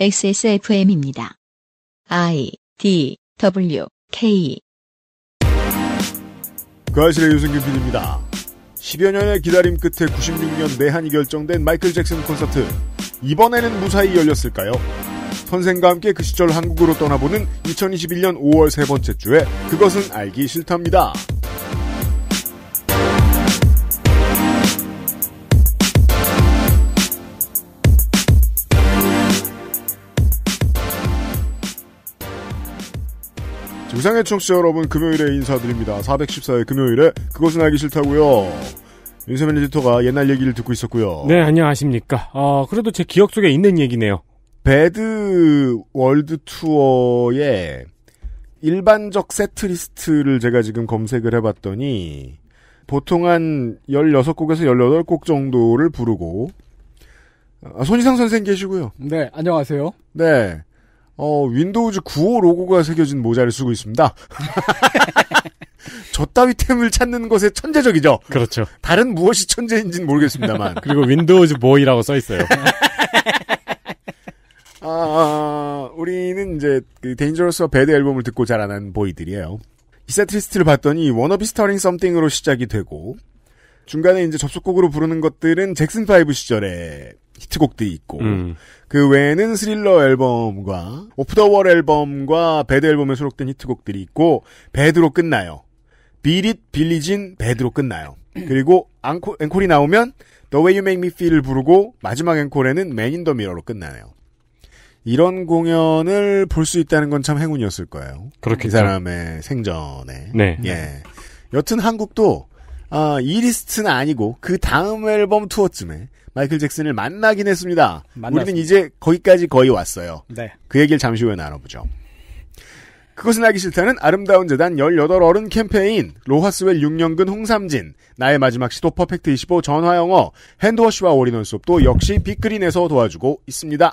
XSFM입니다. IDWK 그아실의 유승균 PD입니다. 10여 년의 기다림 끝에 96년 내한이 결정된 마이클 잭슨 콘서트. 이번에는 무사히 열렸을까요? 선생과 함께 그 시절 한국으로 떠나보는 2021년 5월 세 번째 주에 그것은 알기 싫답니다. 지구상의 청취자 여러분, 금요일에 인사드립니다. 414회 금요일에 그것은 알기 싫다고요. 윤세민 에디터가 옛날 얘기를 듣고 있었고요. 네, 안녕하십니까. 그래도 제 기억 속에 있는 얘기네요. 배드 월드 투어의 일반적 세트리스트를 제가 지금 검색을 해봤더니 보통 한 16곡에서 18곡 정도를 부르고 손희상 선생님 계시고요. 네, 안녕하세요. 네. 윈도우즈 95 로고가 새겨진 모자를 쓰고 있습니다. 저 따위 템을 찾는 것에 천재적이죠. 그렇죠. 다른 무엇이 천재인지는 모르겠습니다만. 그리고 윈도우즈 보이라고 써 있어요. 우리는 이제 그 데인저러스와 배드 앨범을 듣고 자라난 보이들이에요. 이 세트리스트를 봤더니 워너비 스타링 썸띵으로 시작이 되고 중간에 이제 접속곡으로 부르는 것들은 잭슨 5 시절에 히트곡들이 있고 그 외에는 스릴러 앨범과 오프 더 월 앨범과 배드 앨범에 수록된 히트곡들이 있고 배드로 끝나요. 비릿, 빌리진, 배드로 끝나요. 그리고 앵콜이 나오면 The Way You Make Me Feel을 부르고 마지막 앵콜에는 Man in the Mirror로 끝나네요. 이런 공연을 볼 수 있다는 건 참 행운이었을 거예요. 그렇겠죠. 이 사람의 생전에. 네. 예. 여튼 한국도 이 리스트는 아니고 그 다음 앨범 투어쯤에 마이클 잭슨을 만나긴 했습니다. 만났습니다. 우리는 이제 거기까지 거의 왔어요. 네. 그 얘기를 잠시 후에 나눠보죠. 그것은 알기 싫다는 아름다운 재단 18어른 캠페인, 로하스웰 6년근 홍삼진, 나의 마지막 시도 퍼펙트25 전화영어, 핸드워시와 올인원 수업도 역시 빅그린에서 도와주고 있습니다.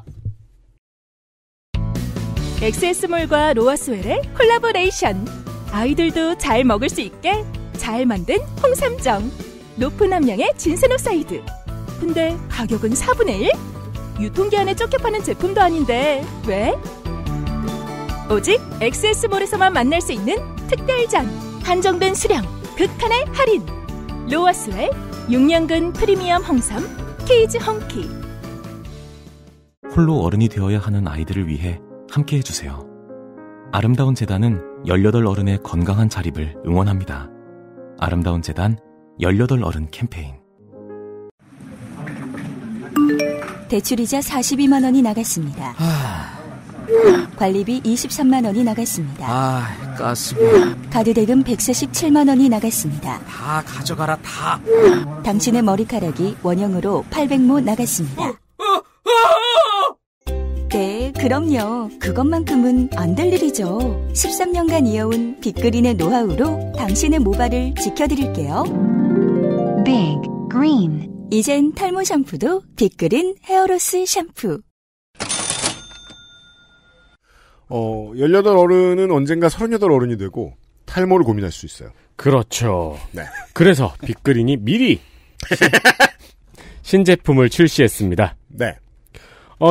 엑세스몰과 로하스웰의 콜라보레이션. 아이들도 잘 먹을 수 있게 잘 만든 홍삼정. 높은 함량의 진세노사이드. 근데 가격은 4분의 1? 유통기한에 쫓겨 파는 제품도 아닌데 왜? 오직 XS몰에서만 만날 수 있는 특별전, 한정된 수량, 극한의 할인. 로하스웰 6년근 프리미엄 홍삼 케이지 헝키. 홀로 어른이 되어야 하는 아이들을 위해 함께해 주세요. 아름다운 재단은 18어른의 건강한 자립을 응원합니다. 아름다운 재단 18어른 캠페인. 대출이자 42만 원이 나갔습니다. 관리비 23만 원이 나갔습니다. 가스비. 카드 대금 147만 원이 나갔습니다. 다 가져가라, 다. 당신의 머리카락이 원형으로 800모 나갔습니다. 네, 그럼요. 그것만큼은 안 될 일이죠. 13년간 이어온 빅그린의 노하우로 당신의 모발을 지켜드릴게요. 빅 그린. 이젠 탈모 샴푸도 빅그린 헤어로스 샴푸. 18 어른은 언젠가 38 어른이 되고 탈모를 고민할 수 있어요. 그렇죠. 네. 그래서 빅그린이 미리 신제품을 출시했습니다. 네.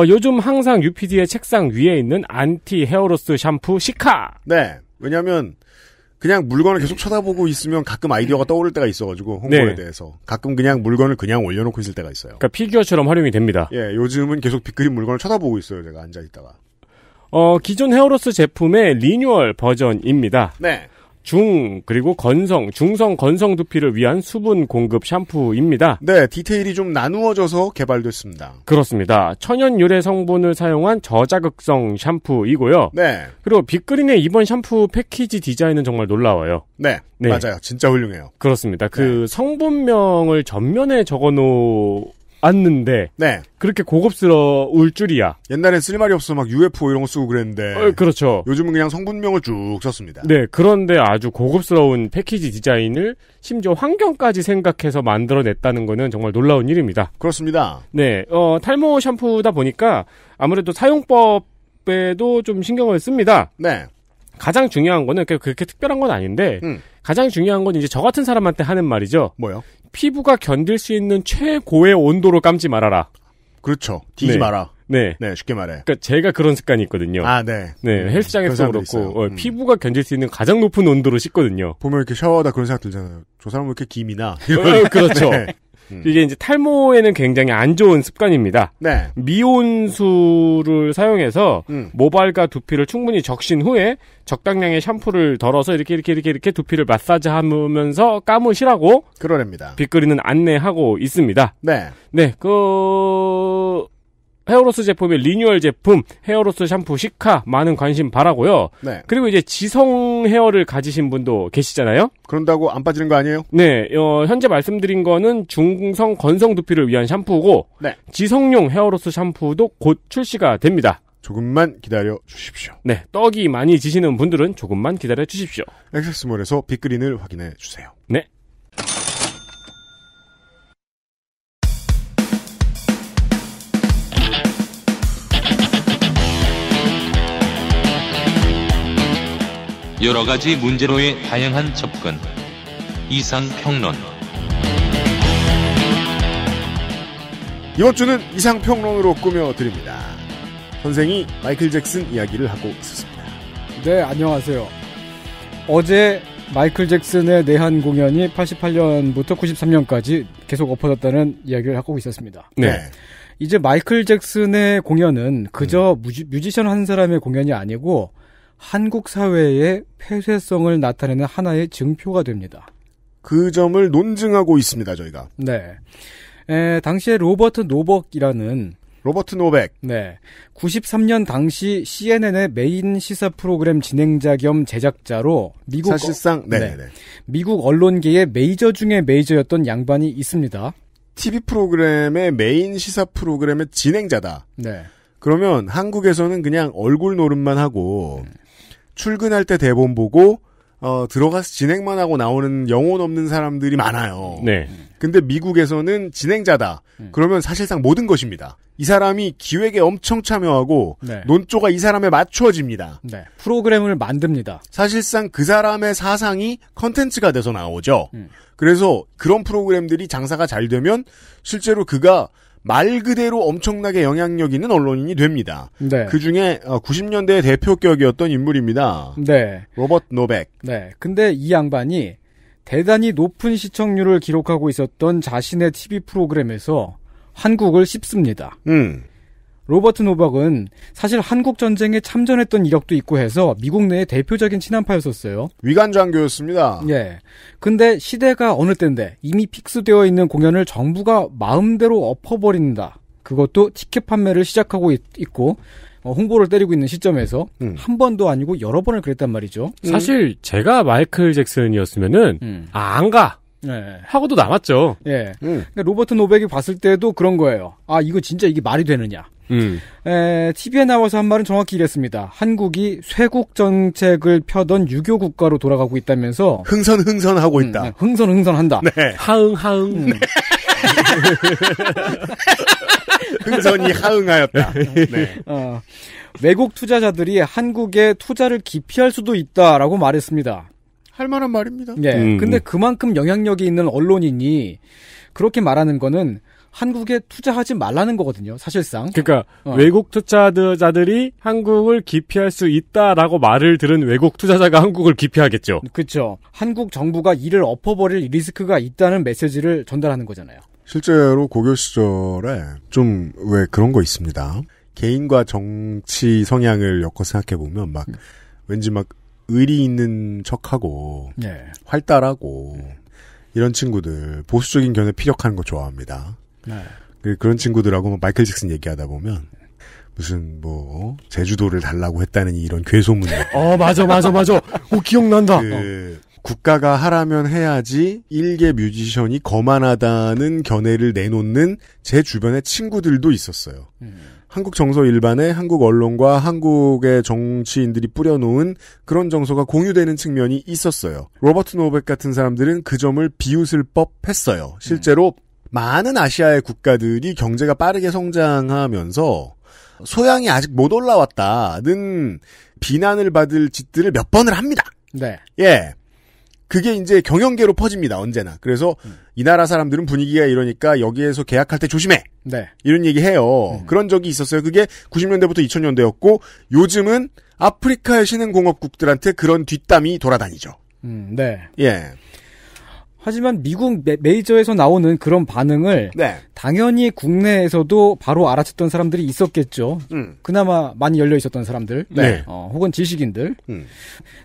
요즘 항상 UPD의 책상 위에 있는 안티 헤어로스 샴푸 시카. 네. 왜냐면 그냥 물건을 계속 쳐다보고 있으면 가끔 아이디어가 떠오를 때가 있어가지고 홍보에 네. 대해서 가끔 그냥 물건을 그냥 올려놓고 있을 때가 있어요. 그러니까 피규어처럼 활용이 됩니다. 예, 요즘은 계속 빅그린 물건을 쳐다보고 있어요. 제가 앉아있다가. 기존 헤어로스 제품의 리뉴얼 버전입니다. 네. 그리고 중성 건성 두피를 위한 수분 공급 샴푸입니다. 네, 디테일이 좀 나누어져서 개발됐습니다. 그렇습니다. 천연 유래 성분을 사용한 저자극성 샴푸이고요. 네. 그리고 빅그린의 이번 샴푸 패키지 디자인은 정말 놀라워요. 네. 네. 맞아요. 진짜 훌륭해요. 그렇습니다. 그 네. 성분명을 전면에 적어놓은 않는데 네. 그렇게 고급스러울 줄이야. 옛날엔 쓸 말이 없어 막 UFO 이런 거 쓰고 그랬는데 그렇죠. 요즘은 그냥 성분명을 쭉 썼습니다. 네, 그런데 아주 고급스러운 패키지 디자인을 심지어 환경까지 생각해서 만들어냈다는 거는 정말 놀라운 일입니다. 그렇습니다. 네, 탈모 샴푸다 보니까 아무래도 사용법에도 좀 신경을 씁니다. 네. 가장 중요한 거는 그렇게 특별한 건 아닌데 가장 중요한 건 이제 저 같은 사람한테 하는 말이죠. 뭐요? 피부가 견딜 수 있는 최고의 온도로 감지 말아라. 그렇죠. 뛰지 네. 마라. 네. 네, 쉽게 말해. 그러니까 제가 그런 습관이 있거든요. 아, 네. 네, 헬스장에서 그렇고 피부가 견딜 수 있는 가장 높은 온도로 씻거든요. 보면 이렇게 샤워하다 그런 생각 들잖아요. 저 사람은 왜 이렇게 김이나. 그렇죠. 네. 이게 이제 탈모에는 굉장히 안 좋은 습관입니다. 네. 미온수를 사용해서 모발과 두피를 충분히 적신 후에 적당량의 샴푸를 덜어서 이렇게 두피를 마사지하면서 감으시라고 그러랍니다. 빗그리는 안내하고 있습니다. 네. 네, 헤어로스 제품의 리뉴얼 제품, 헤어로스 샴푸 시카 많은 관심 바라고요. 네. 그리고 이제 지성 헤어를 가지신 분도 계시잖아요. 그런다고 안 빠지는 거 아니에요? 네. 현재 말씀드린 거는 중성 건성 두피를 위한 샴푸고 네. 지성용 헤어로스 샴푸도 곧 출시가 됩니다. 조금만 기다려 주십시오. 네. 떡이 많이 지시는 분들은 조금만 기다려 주십시오. 액세스몰에서 빅그린을 확인해 주세요. 네. 여러 가지 문제로의 다양한 접근. 이상평론. 이번 주는 이상평론으로 꾸며드립니다. 선생이 마이클 잭슨 이야기를 하고 있었습니다. 네, 안녕하세요. 어제 마이클 잭슨의 내한 공연이 88년부터 93년까지 계속 엎어졌다는 이야기를 하고 있었습니다. 네. 이제 마이클 잭슨의 공연은 그저 뮤지션 한 사람의 공연이 아니고 한국 사회의 폐쇄성을 나타내는 하나의 증표가 됩니다. 그 점을 논증하고 있습니다, 저희가. 네. 당시에 로버트 노백이라는 로버트 노백. 네. 93년 당시 CNN의 메인 시사 프로그램 진행자 겸 제작자로 미국 사실상 네. 미국 언론계의 메이저 중에 메이저였던 양반이 있습니다. TV 프로그램의 메인 시사 프로그램의 진행자다. 네. 그러면 한국에서는 그냥 얼굴 노름만 하고 출근할 때 대본 보고 들어가서 진행만 하고 나오는 영혼 없는 사람들이 많아요. 네. 근데 미국에서는 진행자다. 그러면 사실상 모든 것입니다. 이 사람이 기획에 엄청 참여하고 네. 논조가 이 사람에 맞춰집니다. 네. 프로그램을 만듭니다. 사실상 그 사람의 사상이 컨텐츠가 돼서 나오죠. 그래서 그런 프로그램들이 장사가 잘 되면 실제로 그가 말 그대로 엄청나게 영향력 있는 언론인이 됩니다. 네. 그 중에 90년대의 대표격이었던 인물입니다. 네. 로버트 노백. 네. 근데 이 양반이 대단히 높은 시청률을 기록하고 있었던 자신의 TV 프로그램에서 한국을 씹습니다. 로버트 노백은 사실 한국 전쟁에 참전했던 이력도 있고 해서 미국 내의 대표적인 친한파였었어요. 위관장교였습니다. 예. 근데 시대가 어느 때인데 이미 픽스되어 있는 공연을 정부가 마음대로 엎어버린다. 그것도 티켓 판매를 시작하고 있고 홍보를 때리고 있는 시점에서 한 번도 아니고 여러 번을 그랬단 말이죠. 사실 제가 마이클 잭슨이었으면은 안 가. 네. 하고도 남았죠. 예. 그러니까 로버트 노백이 봤을 때도 그런 거예요. 아, 이거 진짜 이게 말이 되느냐. TV에 나와서 한 말은 정확히 이랬습니다. 한국이 쇄국 정책을 펴던 유교 국가로 돌아가고 있다면서 흥선하고 있다. 흥선한다. 네. 하흥. 네. 흥선이 하흥하였다. 네. 외국 투자자들이 한국에 투자를 기피할 수도 있다라고 말했습니다. 할 만한 말입니다. 네. 근데 그만큼 영향력이 있는 언론인이 그렇게 말하는 거는 한국에 투자하지 말라는 거거든요, 사실상. 그러니까 외국 투자자들이 한국을 기피할 수 있다라고 말을 들은 외국 투자자가 한국을 기피하겠죠. 그렇죠. 한국 정부가 이를 엎어버릴 리스크가 있다는 메시지를 전달하는 거잖아요. 실제로 고교 시절에 좀 왜 그런 거 있습니다. 개인과 정치 성향을 엮어 생각해보면 막 왠지 막 의리 있는 척하고 네. 활달하고 이런 친구들 보수적인 견해 피력하는 거 좋아합니다. 네. 그런 친구들하고 마이클 잭슨 얘기하다 보면 무슨 뭐 제주도를 달라고 했다는 이런 괴소문. 맞아. 오 기억난다. 국가가 하라면 해야지 일개 뮤지션이 거만하다는 견해를 내놓는 제 주변의 친구들도 있었어요. 한국 정서 일반에 한국 언론과 한국의 정치인들이 뿌려놓은 그런 정서가 공유되는 측면이 있었어요. 로버트 노백 같은 사람들은 그 점을 비웃을 법했어요. 실제로 많은 아시아의 국가들이 경제가 빠르게 성장하면서 소양이 아직 못 올라왔다는 비난을 받을 짓들을 몇 번을 합니다. 네. 예. 그게 이제 경영계로 퍼집니다. 언제나. 그래서 이 나라 사람들은 분위기가 이러니까 여기에서 계약할 때 조심해. 네. 이런 얘기해요. 그런 적이 있었어요. 그게 90년대부터 2000년대였고 요즘은 아프리카의 신흥공업국들한테 그런 뒷담이 돌아다니죠. 네. 예. 하지만 미국 메이저에서 나오는 그런 반응을 네. 당연히 국내에서도 바로 알아챘던 사람들이 있었겠죠. 그나마 많이 열려있었던 사람들 네. 혹은 지식인들.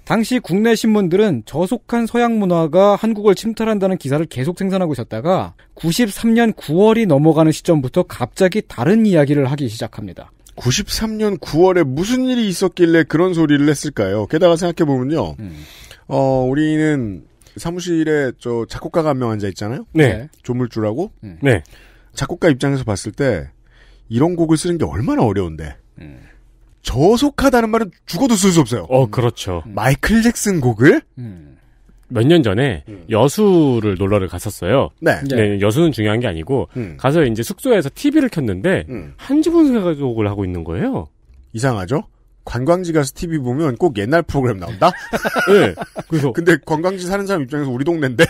당시 국내 신문들은 저속한 서양 문화가 한국을 침탈한다는 기사를 계속 생산하고 있었다가 93년 9월이 넘어가는 시점부터 갑자기 다른 이야기를 하기 시작합니다. 93년 9월에 무슨 일이 있었길래 그런 소리를 했을까요? 게다가 생각해보면요. 우리는 사무실에 저 작곡가가 한 명 앉아 있잖아요. 네. 조물주라고. 네. 작곡가 입장에서 봤을 때 이런 곡을 쓰는 게 얼마나 어려운데. 저속하다는 말은 죽어도 쓸 수 없어요. 그렇죠. 마이클 잭슨 곡을 몇 년 전에 여수를 놀러를 갔었어요. 네. 네. 여수는 중요한 게 아니고 가서 이제 숙소에서 TV를 켰는데 한지분쇄 곡을 하고 있는 거예요. 이상하죠? 관광지 가서 TV 보면 꼭 옛날 프로그램 나온다? 네. 그래서. 근데 관광지 사는 사람 입장에서 우리 동네인데,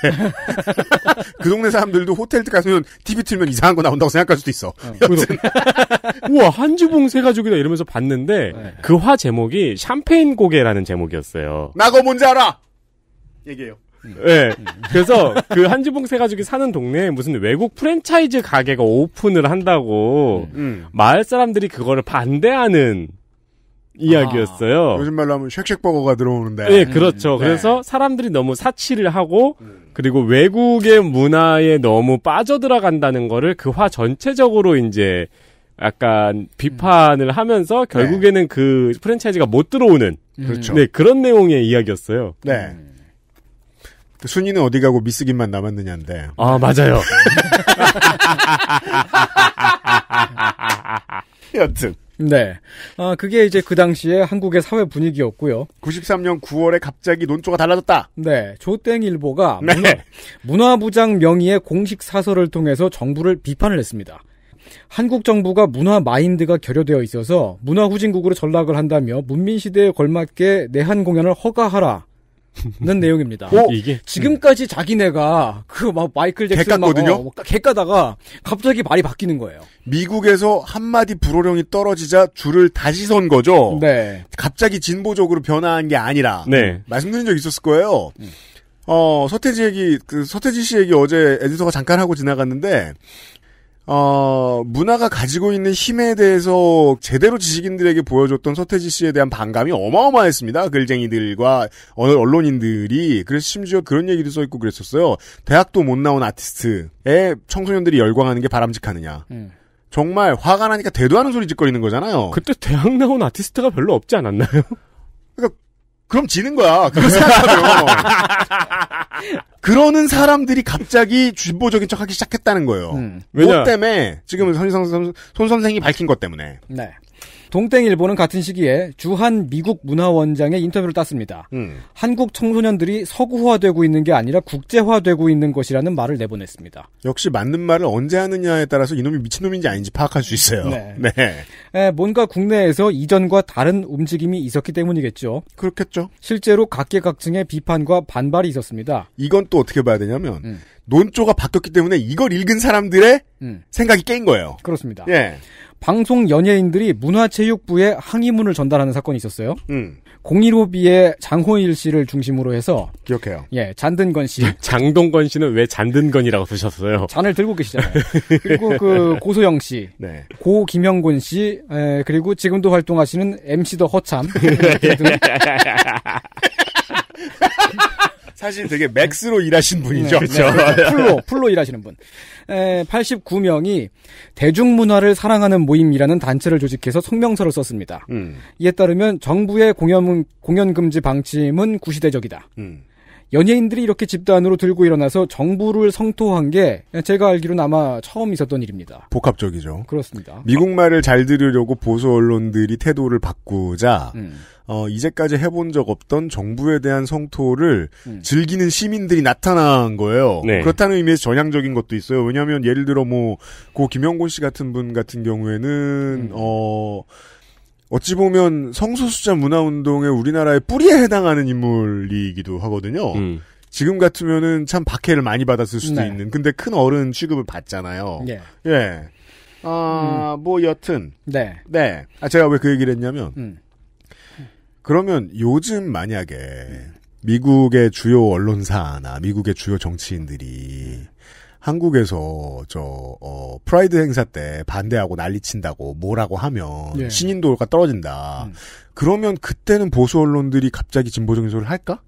그 동네 사람들도 호텔 가면 TV 틀면 이상한 거 나온다고 생각할 수도 있어. 그래서, 우와, 한지봉 세 가족이다 이러면서 봤는데, 네. 그 화 제목이 샴페인 고개라는 제목이었어요. 나 그거 뭔지 알아! 얘기해요. 네. 그래서 그 한지봉 세 가족이 사는 동네에 무슨 외국 프랜차이즈 가게가 오픈을 한다고, 마을 사람들이 그거를 반대하는, 이야기였어요. 요즘 말로 하면 쉑쉑버거가 들어오는데. 네, 그렇죠. 네. 그래서 사람들이 너무 사치를 하고 그리고 외국의 문화에 너무 빠져들어간다는 거를 그 화 전체적으로 이제 약간 비판을 하면서 결국에는 네. 그 프랜차이즈가 못 들어오는 그렇죠. 네, 그런 내용의 이야기였어요. 네. 순위는 어디 가고 미스김만 남았느냐인데. 아, 맞아요. 여튼 네. 그게 이제 그 당시에 한국의 사회 분위기였고요. 93년 9월에 갑자기 논조가 달라졌다. 네. 조땡일보가 네. 문화부장 명의의 공식 사설을 통해서 정부를 비판을 했습니다. 한국 정부가 문화 마인드가 결여되어 있어서 문화 후진국으로 전락을 한다며 문민시대에 걸맞게 내한 공연을 허가하라. 는 내용입니다. 이게? 지금까지 자기네가 그 막 마이클 잭슨 막거든요. 객가다가 갑자기 말이 바뀌는 거예요. 미국에서 한마디 불호령이 떨어지자 줄을 다시 선 거죠. 네. 갑자기 진보적으로 변화한 게 아니라. 네. 말씀드린 적 있었을 거예요. 서태지 씨 얘기 어제 에디터가 잠깐 하고 지나갔는데 문화가 가지고 있는 힘에 대해서 제대로 지식인들에게 보여줬던 서태지 씨에 대한 반감이 어마어마했습니다. 글쟁이들과 언론인들이. 그래서 심지어 그런 얘기도 써있고 그랬었어요. 대학도 못 나온 아티스트에 청소년들이 열광하는 게 바람직하느냐. 정말 화가 나니까 대도 않은 소리 짓거리는 거잖아요. 그때 대학 나온 아티스트가 별로 없지 않았나요? 그러니까 그럼 지는 거야. 그거 생각하면. 그러는 사람들이 갑자기 진보적인 척하기 시작했다는 거예요. 그것 때문에 지금 손 선생이 밝힌 것 때문에. 네. 동땡일보는 같은 시기에 주한 미국 문화원장의 인터뷰를 땄습니다. 한국 청소년들이 서구화되고 있는 게 아니라 국제화되고 있는 것이라는 말을 내보냈습니다. 역시 맞는 말을 언제 하느냐에 따라서 이놈이 미친놈인지 아닌지 파악할 수 있어요. 네. 네. 뭔가 국내에서 이전과 다른 움직임이 있었기 때문이겠죠. 그렇겠죠. 실제로 각계각층의 비판과 반발이 있었습니다. 이건 또 어떻게 봐야 되냐면 논조가 바뀌었기 때문에 이걸 읽은 사람들의 생각이 깨인 거예요. 그렇습니다. 예. 방송 연예인들이 문화체육부에 항의문을 전달하는 사건이 있었어요. 015B의 장호일 씨를 중심으로 해서 기억해요. 예, 잔든건 씨. 장동건 씨는 왜 잔든건이라고 쓰셨어요? 잔을 들고 계시잖아요. 그리고 그 고소영 씨, 네. 고 김영곤 씨, 그리고 지금도 활동하시는 MC 더 허참. 사실 되게 맥스로 일하신 분이죠. 네, 그렇죠. 네, 풀로 일하시는 분. 89명이 대중문화를 사랑하는 모임이라는 단체를 조직해서 성명서를 썼습니다. 이에 따르면 정부의 공연금지 방침은 구시대적이다. 연예인들이 이렇게 집단으로 들고 일어나서 정부를 성토한 게 제가 알기로는 아마 처음 있었던 일입니다. 복합적이죠. 그렇습니다. 미국 말을 잘 들으려고 보수 언론들이 태도를 바꾸자 이제까지 해본 적 없던 정부에 대한 성토를 즐기는 시민들이 나타난 거예요. 네. 그렇다는 의미에서 전향적인 것도 있어요. 왜냐하면 예를 들어 뭐 고 김영곤 씨 같은 분 같은 경우에는 어찌 보면 성소수자 문화운동의 우리나라의 뿌리에 해당하는 인물이기도 하거든요. 지금 같으면은 참 박해를 많이 받았을 수도 네. 있는. 근데 큰 어른 취급을 받잖아요. 예. 예. 아, 뭐 여튼. 네. 네. 아, 제가 왜 그 얘기를 했냐면 그러면 요즘 만약에 미국의 주요 언론사나 미국의 주요 정치인들이 한국에서 프라이드 행사 때 반대하고 난리친다고 뭐라고 하면 예. 신인도가 떨어진다. 그러면 그때는 보수 언론들이 갑자기 진보적인 소리를 할까?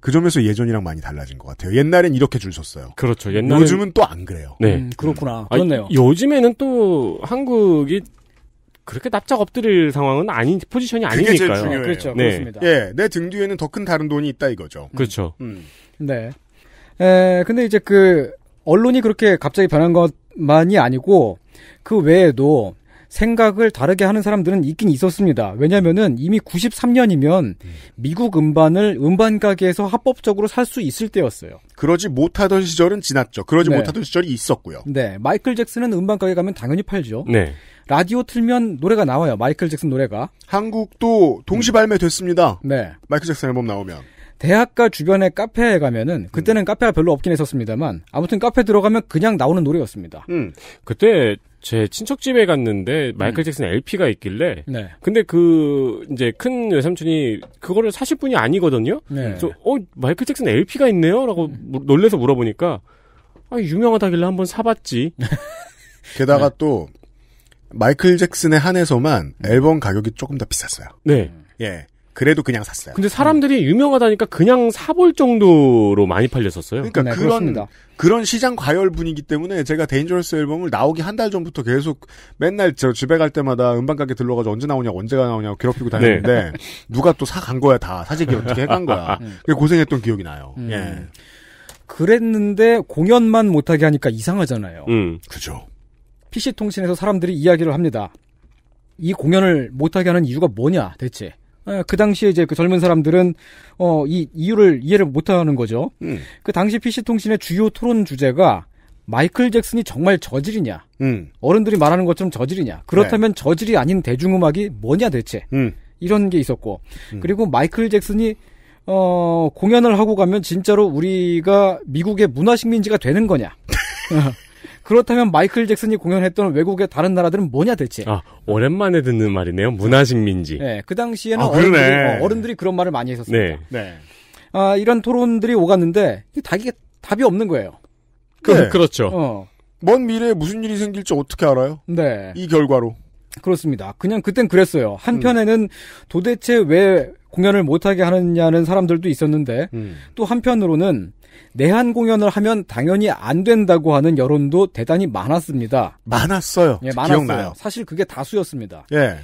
그 점에서 예전이랑 많이 달라진 것 같아요. 옛날엔 이렇게 줄 섰어요. 그렇죠. 옛날엔... 요즘은 또 안 그래요. 네, 그렇구나. 그렇네요. 아니, 요즘에는 또 한국이 그렇게 납작 엎드릴 상황은 아닌 포지션이 아니니까요. 그게 제일 중요해요. 그렇죠. 네. 그렇습니다. 예, 내 등 뒤에는 더 큰 다른 돈이 있다 이거죠. 그렇죠. 네. 에, 근데 이제 그 언론이 그렇게 갑자기 변한 것만이 아니고 그 외에도 생각을 다르게 하는 사람들은 있긴 있었습니다. 왜냐면은 이미 93년이면 미국 음반을 음반 가게에서 합법적으로 살 수 있을 때였어요. 그러지 못하던 시절은 지났죠. 그러지 네. 못하던 시절이 있었고요. 네. 마이클 잭슨은 음반 가게 가면 당연히 팔죠. 네. 라디오 틀면 노래가 나와요. 마이클 잭슨 노래가. 한국도 동시 발매됐습니다. 네. 마이클 잭슨 앨범 나오면. 대학가 주변의 카페에 가면은 그때는 카페가 별로 없긴 했었습니다만 아무튼 카페 들어가면 그냥 나오는 노래였습니다. 그때 제 친척 집에 갔는데 마이클 잭슨 LP가 있길래 네. 근데 그 이제 큰 외삼촌이 그거를 사실 분이 아니거든요. 네. 그래서 마이클 잭슨 LP가 있네요라고 놀래서 물어보니까 아 유명하다길래 한번 사봤지. 게다가 네. 또 마이클 잭슨에 한해서만 앨범 가격이 조금 더 비쌌어요. 네. 예. 그래도 그냥 샀어요. 근데 사람들이 유명하다니까 그냥 사볼 정도로 많이 팔렸었어요. 그러니까 네, 그런 시장 과열분이기 때문에 제가 데인저러스 앨범을 나오기 한 달 전부터 계속 맨날 저 집에 갈 때마다 음반 가게 들러가서 언제가 나오냐고 괴롭히고 다녔는데 네. 누가 또 사간 거야 다 사재기 어떻게 해간 거야. 고생했던 기억이 나요. 예. 그랬는데 공연만 못하게 하니까 이상하잖아요. 그죠. PC 통신에서 사람들이 이야기를 합니다. 이 공연을 못하게 하는 이유가 뭐냐 대체. 그 당시에 이제 그 젊은 사람들은 이 이유를 이해를 못하는 거죠. 그 당시 PC통신의 주요 토론 주제가 마이클 잭슨이 정말 저질이냐, 어른들이 말하는 것처럼 저질이냐, 그렇다면 네. 저질이 아닌 대중음악이 뭐냐 대체 이런 게 있었고 그리고 마이클 잭슨이 공연을 하고 가면 진짜로 우리가 미국의 문화식민지가 되는 거냐. 그렇다면 마이클 잭슨이 공연했던 외국의 다른 나라들은 뭐냐 대체. 아, 오랜만에 듣는 말이네요. 문화식민지. 네, 그 당시에는 어른들이 그런 말을 많이 했었습니다. 네. 네. 아, 이런 토론들이 오갔는데 답이 없는 거예요. 네. 그렇죠. 먼 미래에 무슨 일이 생길지 어떻게 알아요? 네. 이 결과로. 그렇습니다. 그냥 그땐 그랬어요. 한편에는 도대체 왜 공연을 못하게 하느냐는 사람들도 있었는데 또 한편으로는 내한 공연을 하면 당연히 안 된다고 하는 여론도 대단히 많았습니다. 많았어요. 예, 많았어요. 기억나요. 사실 그게 다수였습니다. 예.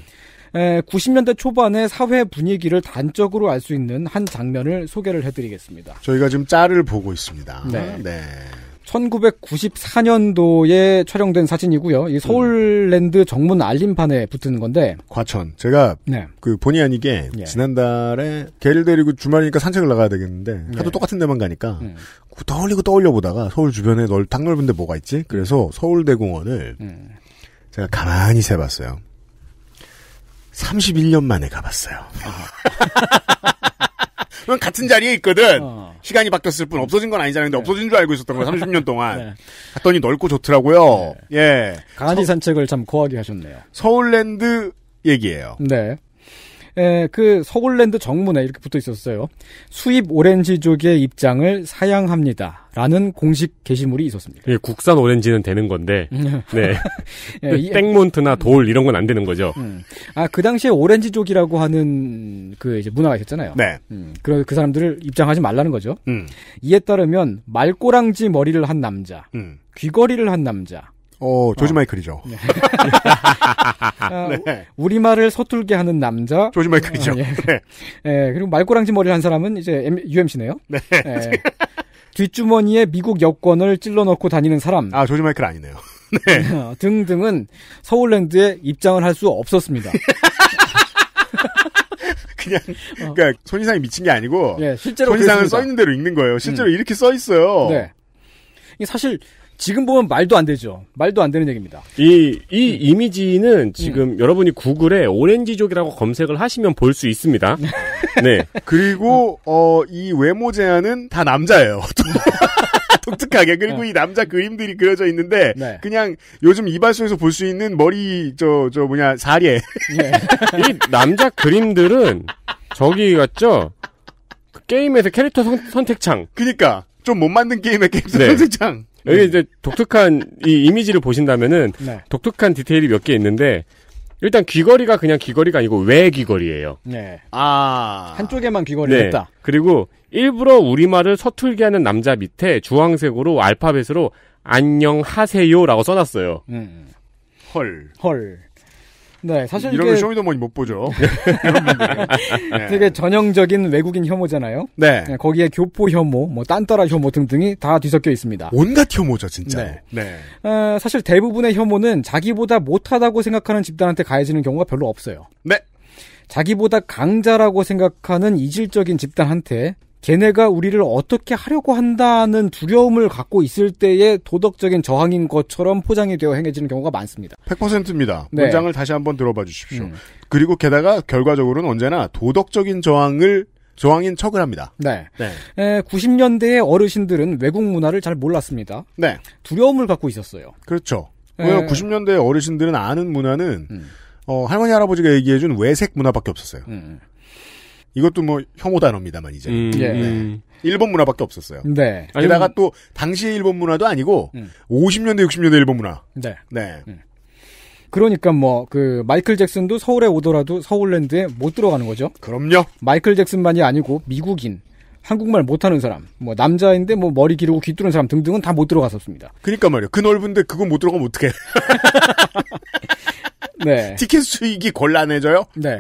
90년대 초반의 사회 분위기를 단적으로 알 수 있는 한 장면을 소개를 해드리겠습니다. 저희가 지금 짤을 보고 있습니다. 네. 네. 1994년도에 촬영된 사진이고요. 이 서울랜드 정문 알림판에 붙은 건데. 과천. 제가 네. 그 본의 아니게 예. 지난달에 개를 데리고 주말이니까 산책을 나가야 되겠는데 예. 하도 똑같은 데만 가니까 떠올려 보다가 서울 주변에 딱 넓은 데 뭐가 있지? 그래서 서울대공원을 제가 가만히 세봤어요. 31년 만에 가봤어요. 그럼 같은 자리에 있거든. 시간이 바뀌었을 뿐 없어진 건 아니잖아요. 근데 네. 없어진 줄 알고 있었던 거예요. 30년 동안. 네. 갔더니 넓고 좋더라고요. 네. 예. 강아지 산책을 참 거하게 하셨네요. 서울랜드 얘기예요. 네. 예, 그 서울랜드 정문에 이렇게 붙어 있었어요. 수입 오렌지족의 입장을 사양합니다. 라는 공식 게시물이 있었습니다. 예, 국산 오렌지는 되는 건데. 네. 예, 땡몬트나 돌 이런 건 안 되는 거죠. 아, 그 당시에 오렌지족이라고 하는 그 이제 문화가 있었잖아요. 네. 그 사람들을 입장하지 말라는 거죠. 이에 따르면 말꼬랑지 머리를 한 남자, 귀걸이를 한 남자, 조지 마이클이죠. 네. 네. 우리말을 서툴게 하는 남자. 조지 마이클이죠. 예. 네. 예. 그리고 말꼬랑지 머리를 한 사람은 이제 UMC네요. 네. 예. 뒷주머니에 미국 여권을 찔러넣고 다니는 사람. 아, 조지 마이클 아니네요. 네. 등등은 서울랜드에 입장을 할 수 없었습니다. 그냥 그러니까 손이상이 미친 게 아니고 예, 실제로 손이상은 써 있는 대로 읽는 거예요. 실제로 이렇게 써 있어요. 네. 사실 지금 보면 말도 안 되죠. 말도 안 되는 얘기입니다. 이 이미지는 지금 여러분이 구글에 오렌지족이라고 검색을 하시면 볼 수 있습니다. 네. 그리고 이 외모 제한은 다 남자예요. 독특하게. 그리고 이 남자 그림들이 그려져 있는데 네. 그냥 요즘 이발소에서 볼 수 있는 머리 사례. 네. 이 남자 그림들은 저기 같죠? 그 게임에서 캐릭터 선택창. 그러니까 좀 못 만든 게임의 캐릭터 네. 선택창. 여기 이제 독특한 이 이미지를 보신다면은 네. 독특한 디테일이 몇 개 있는데 일단 귀걸이가 그냥 귀걸이가 아니고 왜 귀걸이에요. 네. 아 한쪽에만 귀걸이를 네. 했다. 그리고 일부러 우리말을 서툴게 하는 남자 밑에 주황색으로 알파벳으로 안녕하세요라고 써놨어요. 헐. 네, 사실 이런 게 쇼미더머니 못 보죠. 네. 되게 전형적인 외국인 혐오잖아요. 네. 네, 거기에 교포 혐오, 뭐 딴따라 혐오 등등이 다 뒤섞여 있습니다. 온갖 혐오죠, 진짜. 네. 네. 사실 대부분의 혐오는 자기보다 못하다고 생각하는 집단한테 가해지는 경우가 별로 없어요. 네. 자기보다 강자라고 생각하는 이질적인 집단한테 걔네가 우리를 어떻게 하려고 한다는 두려움을 갖고 있을 때의 도덕적인 저항인 것처럼 포장이 되어 행해지는 경우가 많습니다. 100%입니다. 네. 문장을 다시 한번 들어봐 주십시오. 그리고 게다가 결과적으로는 언제나 도덕적인 저항인 척을 합니다. 네. 네. 90년대의 어르신들은 외국 문화를 잘 몰랐습니다. 네. 두려움을 갖고 있었어요. 그렇죠. 90년대의 어르신들은 아는 문화는 할머니 할아버지가 얘기해준 외색 문화밖에 없었어요. 이것도 뭐 혐오 단어입니다만 이제 네. 일본 문화밖에 없었어요. 네. 게다가 또 당시의 일본 문화도 아니고 50년대 60년대 일본 문화. 네. 네. 그러니까 뭐 그 마이클 잭슨도 서울에 오더라도 서울랜드에 못 들어가는 거죠. 그럼요. 마이클 잭슨만이 아니고 미국인, 한국말 못하는 사람, 뭐 남자인데 뭐 머리 기르고 귀 뚫은 사람 등등은 다 못 들어갔었습니다. 그러니까 말이에요. 그 넓은데 그거 못 들어가면 어떡해. 네. 티켓 수익이 곤란해져요? 네.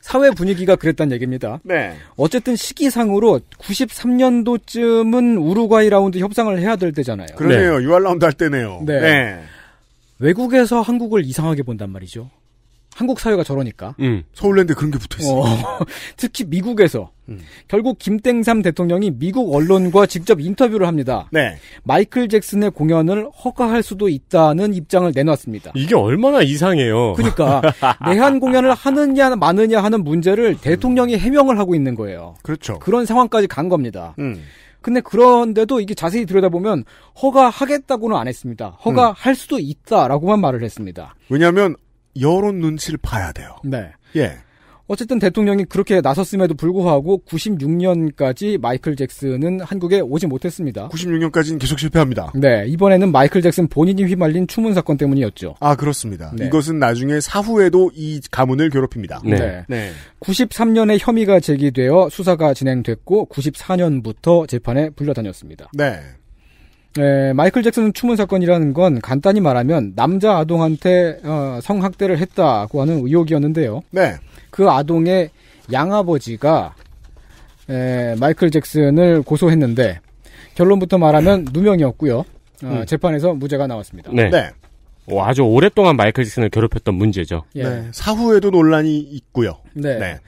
사회 분위기가 그랬단 얘기입니다. 네. 어쨌든 시기상으로 93년도쯤은 우루과이 라운드 협상을 해야 될 때잖아요. 그러네요. 네. 유알 라운드 할 때네요. 네. 네. 외국에서 한국을 이상하게 본단 말이죠. 한국 사회가 저러니까. 서울랜드에 그런 게 붙어있어요. 특히 미국에서. 결국 김땡삼 대통령이 미국 언론과 직접 인터뷰를 합니다. 네. 마이클 잭슨의 공연을 허가할 수도 있다는 입장을 내놨습니다. 이게 얼마나 이상해요. 그러니까 내한 공연을 하느냐 마느냐 하는 문제를 대통령이 해명을 하고 있는 거예요. 그렇죠. 그런 상황까지 간 겁니다. 근데 그런데도 이게 자세히 들여다보면 허가하겠다고는 안 했습니다. 허가할 수도 있다라고만 말을 했습니다. 왜냐하면 여론 눈치를 봐야 돼요. 네. 예. 어쨌든 대통령이 그렇게 나섰음에도 불구하고 96년까지 마이클 잭슨은 한국에 오지 못했습니다. 96년까지는 계속 실패합니다. 네. 이번에는 마이클 잭슨 본인이 휘말린 추문 사건 때문이었죠. 아, 그렇습니다. 네. 이것은 나중에 사후에도 이 가문을 괴롭힙니다. 네. 네. 네. 93년에 혐의가 제기되어 수사가 진행됐고 94년부터 재판에 불려다녔습니다. 네. 네, 마이클 잭슨 추문 사건이라는 건 간단히 말하면 남자 아동한테 성학대를 했다고 하는 의혹이었는데요. 네. 그 아동의 양아버지가 마이클 잭슨을 고소했는데 결론부터 말하면 누명이었고요. 재판에서 무죄가 나왔습니다. 네. 네. 오, 아주 오랫동안 마이클 잭슨을 괴롭혔던 문제죠. 예. 네. 사후에도 논란이 있고요. 네. 네.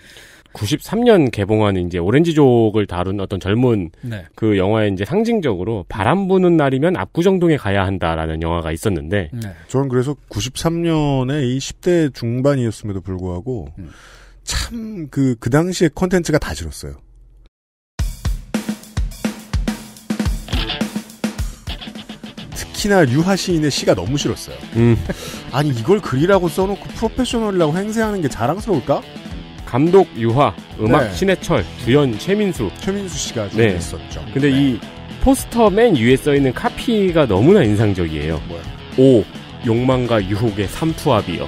93년 개봉한 이제 오렌지족을 다룬 어떤 젊은 네. 그 영화의 이제 상징적으로 바람 부는 날이면 압구정동에 가야 한다라는 영화가 있었는데 네. 저는 그래서 93년에 이 10대 중반이었음에도 불구하고 참 그 당시의 콘텐츠가 다 싫었어요. 특히나 유하 시인의 시가 너무 싫었어요. 아니 이걸 글이라고 써놓고 프로페셔널이라고 행세하는 게 자랑스러울까? 감독 유하, 음악 네. 신해철, 주연 최민수 씨가 주연했었죠. 네. 근데 네. 이 포스터 맨 위에 써있는 카피가 너무나 인상적이에요. 뭐야? 오, 욕망과 유혹의 삼투압이요.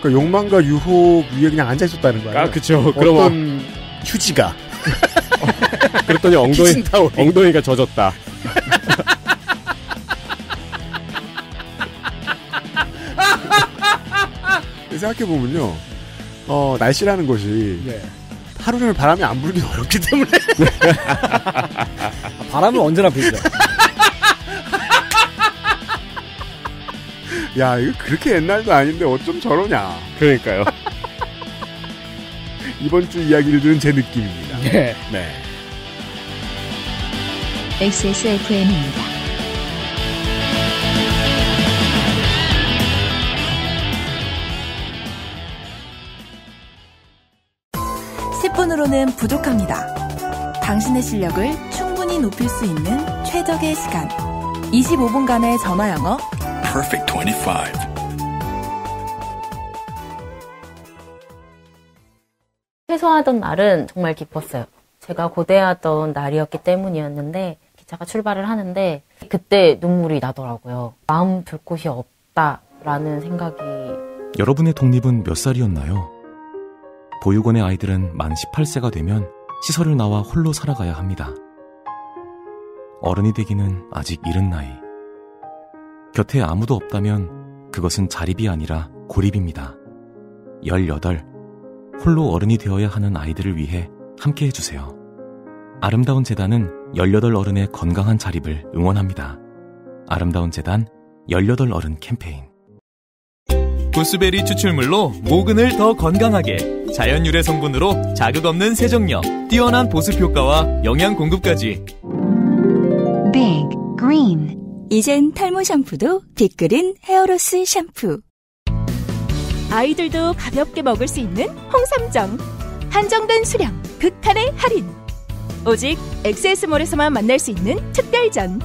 그러니까 욕망과 유혹 위에 그냥 앉아있었다는 거야. 아, 그쵸. 어떤 휴지가. 그랬더니 엉덩이가 젖었다. 생각해보면요, 날씨라는 것이 네. 하루 종일 바람이 안 불긴 어렵기 때문에 바람은 언제나 불죠. 야, 이거 그렇게 옛날도 아닌데 어쩜 저러냐. 그러니까요. 이번 주 이야기를 들은 제 느낌입니다. 네. 네. XSFM입니다. 는 부족합니다. 당신의 실력을 충분히 높일 수 있는 최적의 시간. 25분간의 전화 영어. Perfect 25. 최소화하던 날은 정말 기뻤어요. 제가 고대하던 날이었기 때문이었는데 기차가 출발을 하는데 그때 눈물이 나더라고요. 마음 둘 곳이 없다라는 생각이. 여러분의 독립은 몇 살이었나요? 보육원의 아이들은 만 18세가 되면 시설을 나와 홀로 살아가야 합니다. 어른이 되기는 아직 이른 나이. 곁에 아무도 없다면 그것은 자립이 아니라 고립입니다. 18. 홀로 어른이 되어야 하는 아이들을 위해 함께 해주세요. 아름다운 재단은 18 어른의 건강한 자립을 응원합니다. 아름다운 재단 18 어른 캠페인. 구스베리 추출물로 모근을 더 건강하게, 자연 유래 성분으로 자극 없는 세정력, 뛰어난 보습 효과와 영양 공급까지. Big Green. 이젠 탈모 샴푸도 빅그린 헤어로스 샴푸. 아이들도 가볍게 먹을 수 있는 홍삼정. 한정된 수량, 극한의 할인. 오직 엑세스몰에서만 만날 수 있는 특별전.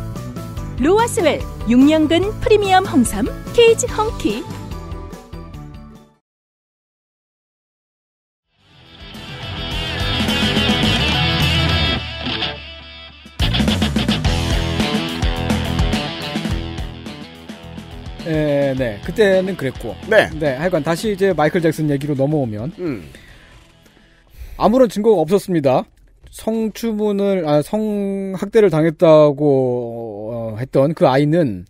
로아스웰 6년근 프리미엄 홍삼 케이지 헝키. 네, 그때는 그랬고. 네. 네, 하여간 다시 이제 마이클 잭슨 얘기로 넘어오면. 아무런 증거가 없었습니다. 성학대를 당했다고 했던 그 아이는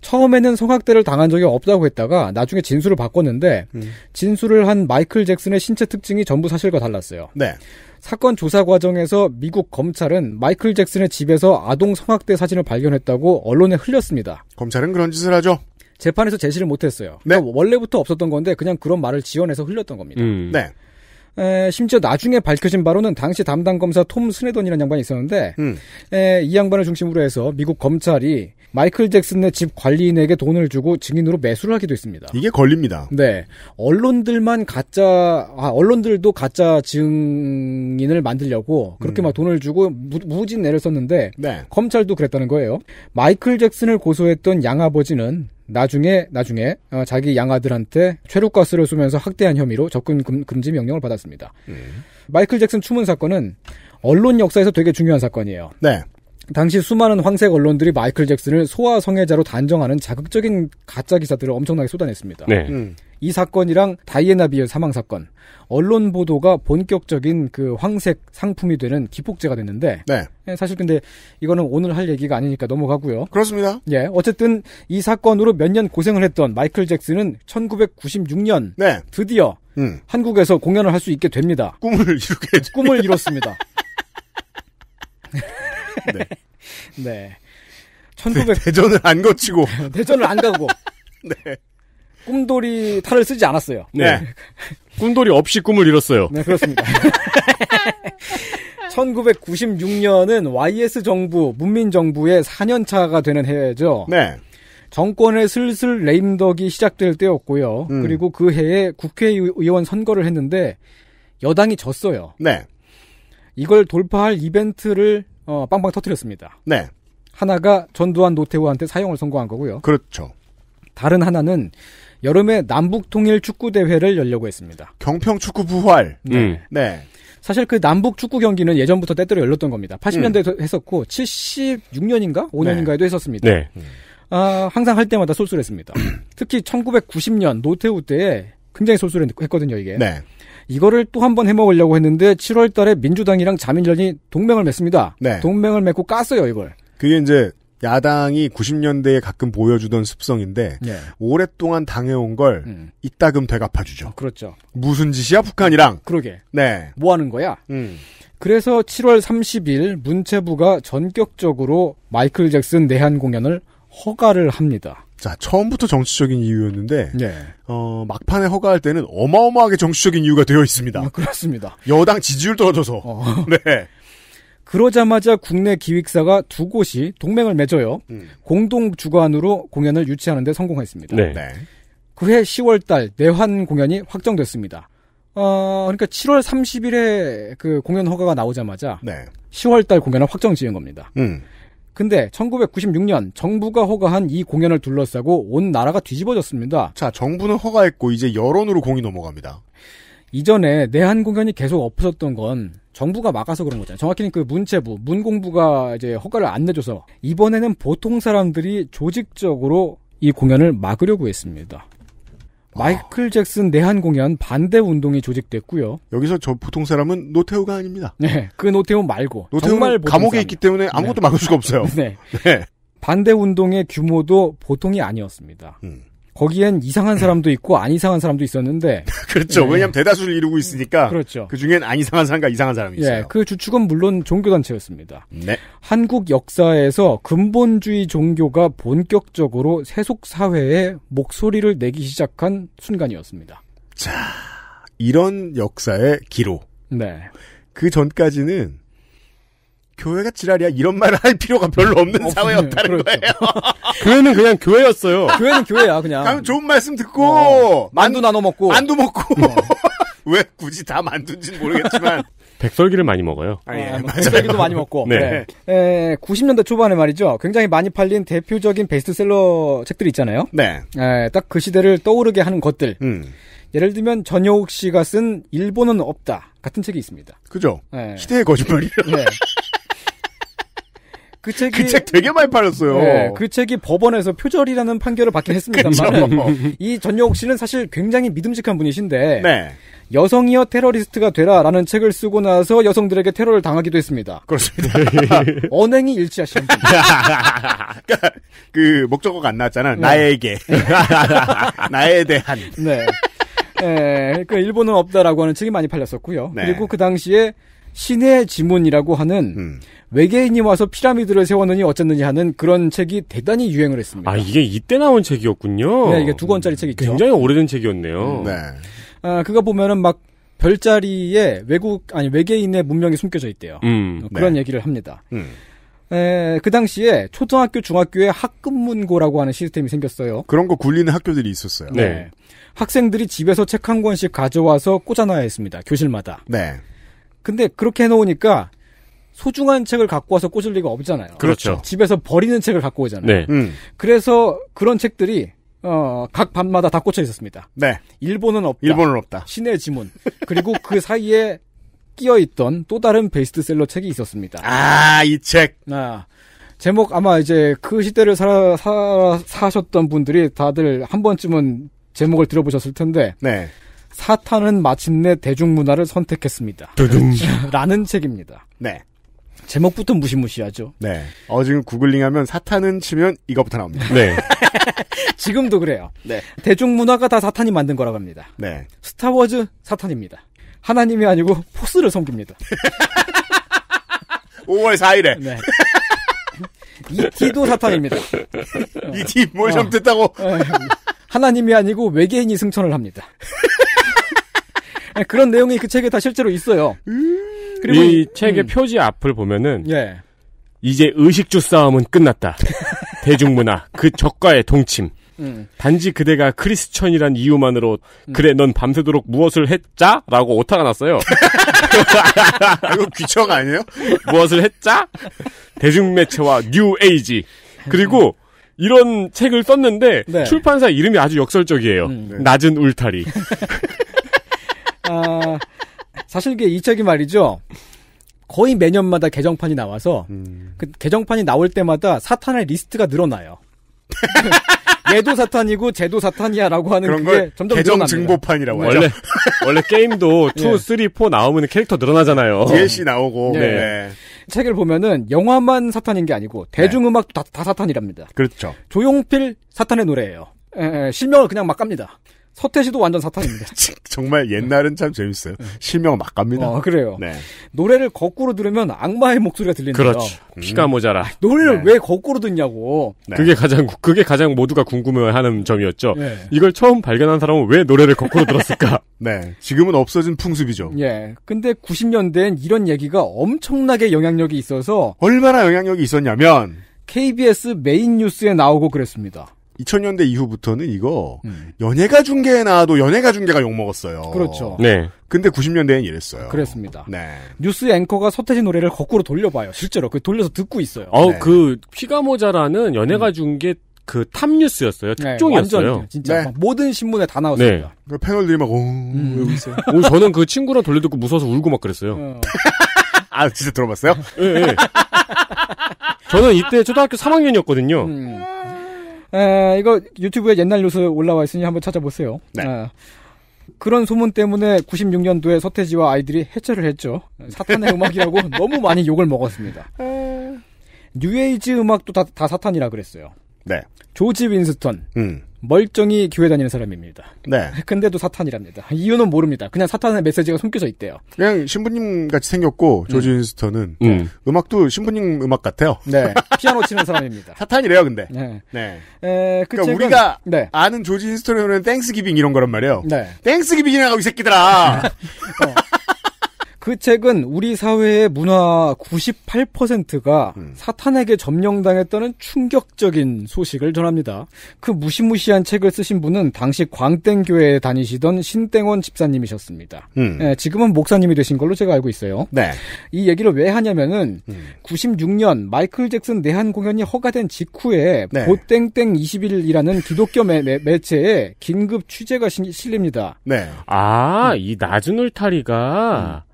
처음에는 성학대를 당한 적이 없다고 했다가 나중에 진술을 바꿨는데, 진술을 한 마이클 잭슨의 신체 특징이 전부 사실과 달랐어요. 네. 사건 조사 과정에서 미국 검찰은 마이클 잭슨의 집에서 아동 성학대 사진을 발견했다고 언론에 흘렸습니다. 검찰은 그런 짓을 하죠. 재판에서 제시를 못했어요. 네. 그러니까 원래부터 없었던 건데 그냥 그런 말을 지어내서 흘렸던 겁니다. 네. 심지어 나중에 밝혀진 바로는 당시 담당 검사 톰 스네던이라는 양반이 있었는데 이 양반을 중심으로 해서 미국 검찰이 마이클 잭슨의 집 관리인에게 돈을 주고 증인으로 매수를 하기도 했습니다. 이게 걸립니다. 네. 언론들도 가짜 증인을 만들려고 그렇게 막 돈을 주고 무진 애를 썼는데 네. 검찰도 그랬다는 거예요. 마이클 잭슨을 고소했던 양아버지는 나중에 자기 양아들한테 최루가스를 쏘면서 학대한 혐의로 접근 금지 명령을 받았습니다. 마이클 잭슨 추문 사건은 언론 역사에서 되게 중요한 사건이에요. 네. 당시 수많은 황색 언론들이 마이클 잭슨을 소아 성애자로 단정하는 자극적인 가짜 기사들을 엄청나게 쏟아냈습니다. 네. 이 사건이랑 다이애나 비엘 사망 사건, 언론 보도가 본격적인 그 황색 상품이 되는 기폭제가 됐는데, 네. 사실 근데 이거는 오늘 할 얘기가 아니니까 넘어가고요. 그렇습니다. 예, 어쨌든 이 사건으로 몇 년 고생을 했던 마이클 잭슨은 1996년 네. 드디어 한국에서 공연을 할 수 있게 됩니다. 꿈을 이뤘습니다. 네. 네. 대전을 안 거치고. 대전을 안 가고. 네. 꿈돌이 탈을 쓰지 않았어요. 네. 꿈돌이 없이 꿈을 이뤘어요. 네, 그렇습니다. 1996년은 YS 정부, 문민정부의 4년차가 되는 해죠. 네. 정권에 슬슬 레임덕이 시작될 때였고요. 그리고 그 해에 국회의원 선거를 했는데 여당이 졌어요. 네. 이걸 돌파할 이벤트를 빵빵 터뜨렸습니다. 네. 하나가 전두환 노태우한테 사형을 선고한 거고요. 그렇죠. 다른 하나는 여름에 남북통일 축구대회를 열려고 했습니다. 경평축구 부활. 네. 네. 사실 그 남북축구 경기는 예전부터 때때로 열렸던 겁니다. 80년대에도 했었고 76년인가 5년인가에도 네. 했었습니다. 네. 항상 할 때마다 쏠쏠했습니다. 특히 1990년 노태우 때에 굉장히 쏠쏠했거든요. 이게. 네. 이거를 또 한 번 해먹으려고 했는데 7월 달에 민주당이랑 자민련이 동맹을 맺습니다. 네. 동맹을 맺고 깠어요. 이걸. 그게 이제 야당이 90년대에 가끔 보여주던 습성인데 네. 오랫동안 당해온 걸 이따금 되갚아주죠. 그렇죠. 무슨 짓이야 북한이랑. 그러게. 네. 뭐 하는 거야. 그래서 7월 30일 문체부가 전격적으로 마이클 잭슨 내한 공연을 허가를 합니다. 자, 처음부터 정치적인 이유였는데 네. 막판에 허가할 때는 어마어마하게 정치적인 이유가 되어 있습니다. 그렇습니다. 여당 지지율 떨어져서. 네. 그러자마자 국내 기획사가 두 곳이 동맹을 맺어요. 공동 주관으로 공연을 유치하는 데 성공했습니다. 네. 네. 그해 10월달 내환 공연이 확정됐습니다. 그러니까 7월 30일에 그 공연 허가가 나오자마자 네. 10월달 공연을 확정 지은 겁니다. 근데 1996년 정부가 허가한 이 공연을 둘러싸고 온 나라가 뒤집어졌습니다. 자, 정부는 허가했고 이제 여론으로 공이 넘어갑니다. 이전에 내한 공연이 계속 없어졌던 건 정부가 막아서 그런 거잖아요. 정확히는 그 문체부, 문공부가 이제 허가를 안 내줘서 이번에는 보통 사람들이 조직적으로 이 공연을 막으려고 했습니다. 마이클 잭슨 내한 공연 반대 운동이 조직됐고요. 여기서 저 보통 사람은 노태우가 아닙니다. 네, 그 노태우 말고 정말 감옥에 사람이에요. 있기 때문에 아무것도 네. 막을 수가 없어요. 네. 네, 반대 운동의 규모도 보통이 아니었습니다. 거기엔 이상한 사람도 있고 안 이상한 사람도 있었는데 그렇죠. 네. 왜냐하면 대다수를 이루고 있으니까 그렇죠. 그 중엔 안 이상한 사람과 이상한 사람이 있어요. 네, 그 주축은 물론 종교단체였습니다. 네. 한국 역사에서 근본주의 종교가 본격적으로 세속사회에 목소리를 내기 시작한 순간이었습니다. 자, 이런 역사의 기로. 네. 그 전까지는 교회가 지랄이야 이런 말을 할 필요가 별로 없는 사회였다는 그렇죠. 거예요. 교회는 그냥 교회였어요. 교회는 교회야 그냥. 그냥 좋은 말씀 듣고 만두 나눠 먹고. 만두 먹고. 왜 굳이 다 만두인지는 모르겠지만. 백설기를 많이 먹어요. 아니, 백설기도 많이 먹고. 네. 네. 90년대 초반에 말이죠. 굉장히 많이 팔린 대표적인 베스트셀러 책들이 있잖아요. 네. 딱 그 시대를 떠오르게 하는 것들. 예를 들면 전효욱 씨가 쓴 일본은 없다 같은 책이 있습니다. 그죠. 네. 시대의 거짓말이에요. 네. 그 책이 그 책 되게 많이 팔렸어요. 네, 그 책이 법원에서 표절이라는 판결을 받긴 했습니다만 이 전효옥 씨는 사실 굉장히 믿음직한 분이신데 네. 여성이여 테러리스트가 되라라는 책을 쓰고 나서 여성들에게 테러를 당하기도 했습니다. 그렇습니다. 언행이 일치하시는 분. 그러니까 그 목적어가 안 나왔잖아. 네. 나에게 나에 대한. 네. 네, 그 일본은 없다라고 하는 책이 많이 팔렸었고요. 네. 그리고 그 당시에. 신의 지문이라고 하는 외계인이 와서 피라미드를 세웠느니 어쨌느니 하는 그런 책이 대단히 유행을 했습니다. 아, 이게 이때 나온 책이었군요. 네, 이게 2권짜리 책이죠. 굉장히 오래된 책이었네요. 네. 아, 그거 보면은 막 별자리에 외계인의 문명이 숨겨져 있대요. 그런 네. 얘기를 합니다. 그 당시에 초등학교, 중학교에 학급문고라고 하는 시스템이 생겼어요. 그런 거 굴리는 학교들이 있었어요. 네. 네. 학생들이 집에서 책 한 권씩 가져와서 꽂아놔야 했습니다. 교실마다. 네. 근데 그렇게 해놓으니까 소중한 책을 갖고 와서 꽂을 리가 없잖아요. 그렇죠. 집에서 버리는 책을 갖고 오잖아요. 네. 그래서 그런 책들이 각 밤마다 다 꽂혀 있었습니다. 네. 일본은 없다. 신의 지문. 그리고 그 사이에 끼어있던 또 다른 베스트셀러 책이 있었습니다. 아, 이 책. 아, 제목 아마 이제 그 시대를 사셨던 분들이 다들 한 번쯤은 제목을 들어보셨을 텐데. 네. 사탄은 마침내 대중문화를 선택했습니다. 라는 책입니다. 네. 제목부터 무시무시하죠. 네. 지금 구글링하면 사탄은 치면 이거부터 나옵니다. 네. 지금도 그래요. 네. 대중문화가 다 사탄이 만든 거라고 합니다. 네. 스타워즈 사탄입니다. 하나님이 아니고 포스를 섬깁니다. 5월 4일에. 네. ET도 사탄입니다. ET 뭘 잘못했다고. 하나님이 아니고 외계인이 승천을 합니다. 그런 내용이 그 책에 다 실제로 있어요. 그리고 이 책의 표지 앞을 보면은 예. 이제 의식주 싸움은 끝났다. 대중문화 그 적과의 동침. 단지 그대가 크리스천이란 이유만으로 그래 넌 밤새도록 무엇을 했자? 라고 오타가 났어요. 이거 귀청 아니에요? 무엇을 했자? 대중매체와 뉴 에이지 그리고 이런 책을 썼는데 네. 출판사 이름이 아주 역설적이에요. 네. 낮은 울타리. 사실 이게 이 책이 말이죠. 거의 매년마다 개정판이 나와서 그 개정판이 나올 때마다 사탄의 리스트가 늘어나요. 얘도 사탄이고 쟤도 사탄이야라고 하는 그런 게 점점 개정 늘어납니다. 증보판이라고 하죠. 원래 게임도 2, 예. 3, 4 나오면 캐릭터 늘어나잖아요. DLC 나오고. 예. 네. 책을 보면은 영화만 사탄인 게 아니고 대중음악도 네. 다 사탄이랍니다. 그렇죠. 조용필 사탄의 노래예요. 실명을 그냥 막 깝니다. 서태지도 완전 사탄입니다. 정말 옛날은 참 재밌어요. 실명 막 갑니다. 그래요. 네. 노래를 거꾸로 들으면 악마의 목소리가 들린대요. 그렇죠. 피가 모자라. 노래를 왜 거꾸로 듣냐고. 네. 그게 가장 모두가 궁금해하는 점이었죠. 네. 이걸 처음 발견한 사람은 왜 노래를 거꾸로 들었을까? 네. 지금은 없어진 풍습이죠. 예. 근데 90년대엔 이런 얘기가 엄청나게 영향력이 있어서 얼마나 영향력이 있었냐면 KBS 메인 뉴스에 나오고 그랬습니다. 2000년대 이후부터는 이거 연예가 중계에 나와도 연예가 중계가 욕먹었어요. 그렇죠. 네. 근데 90년대엔 이랬어요. 그랬습니다. 네. 뉴스 앵커가 서태지 노래를 거꾸로 돌려봐요. 실제로 그 돌려서 듣고 있어요. 네. 그 피가 모자라는 연예가 중계 그 탑뉴스였어요. 특종이었어요. 네, 완전, 진짜 네. 모든 신문에 다 나왔습니다. 네. 그 패널들이 막 울고 있어요. 저는 그 친구랑 돌려듣고 무서워서 울고 막 그랬어요. 아 진짜 들어봤어요? 네, 네. 저는 이때 초등학교 3학년이었거든요. 이거 유튜브에 옛날 뉴스 올라와 있으니 한번 찾아보세요. 네. 그런 소문 때문에 96년도에 서태지와 아이들이 해체를 했죠. 사탄의 음악이라고 너무 많이 욕을 먹었습니다. 뉴에이지 음악도 다 사탄이라 그랬어요. 네. 조지 윈스턴. 멀쩡히 교회 다니는 사람입니다. 네. 근데도 사탄이랍니다. 이유는 모릅니다. 그냥 사탄의 메시지가 손겨져 있대요. 그냥 신부님 같이 생겼고 조지 윈스턴은 음악도 신부님 음악 같아요. 네. 피아노 치는 사람입니다. 사탄이래요, 근데. 네. 네. 그러니까 우리가 네. 아는 조지 윈스턴의 노래는 땡스기빙 이런 거란 말이에요. 네. 땡스기빙이나 하고 이 새끼들아. 그 책은 우리 사회의 문화 98%가 사탄에게 점령당했다는 충격적인 소식을 전합니다. 그 무시무시한 책을 쓰신 분은 당시 광땡교회에 다니시던 신땡원 집사님이셨습니다. 예, 지금은 목사님이 되신 걸로 제가 알고 있어요. 네. 이 얘기를 왜 하냐면은 96년 마이클 잭슨 내한 공연이 허가된 직후에 네. 보땡땡21이라는 기독교 매체에 긴급 취재가 실립니다. 네. 이 낮은 울타리가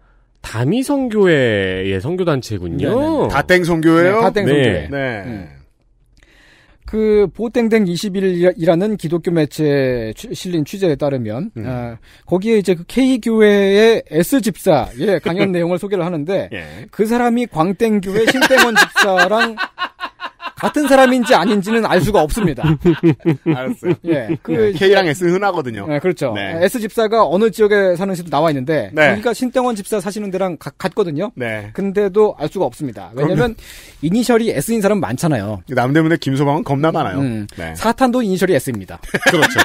다미 선교회의 선교단체군요. 다땡 선교회요? 네, 다땡 선교회. 네. 네. 그 보땡땡 21이라는 기독교 매체에 실린 취재에 따르면 거기에 이제 그 K 교회의 S 집사의 강연 내용을 소개를 하는데 예. 그 사람이 광땡 교회 신땡원 집사랑 같은 사람인지 아닌지는 알 수가 없습니다. 알았어요. 예, K랑 S는 흔하거든요. 네, 그렇죠. 네. S 집사가 어느 지역에 사는지도 나와 있는데 네. 여기가 신땡원 집사 사시는 데랑 같거든요. 네. 근데도 알 수가 없습니다. 왜냐면 이니셜이 S인 사람 많잖아요. 남대문에 김소방은 겁나 많아요. 네. 사탄도 이니셜이 S입니다. 그렇죠.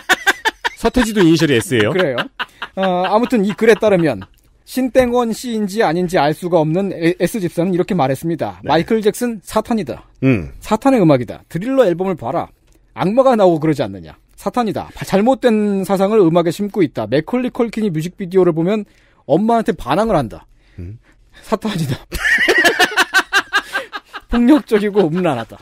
서태지도 이니셜이 S예요. 그래요. 아무튼 이 글에 따르면 신땡원 씨인지 아닌지 알 수가 없는 S집사는 이렇게 말했습니다. 네. 마이클 잭슨 사탄이다. 사탄의 음악이다. 드릴러 앨범을 봐라. 악마가 나오고 그러지 않느냐. 사탄이다. 잘못된 사상을 음악에 심고 있다. 맥컬리 컬킨이 뮤직비디오를 보면 엄마한테 반항을 한다. 사탄이다. 폭력적이고 음란하다.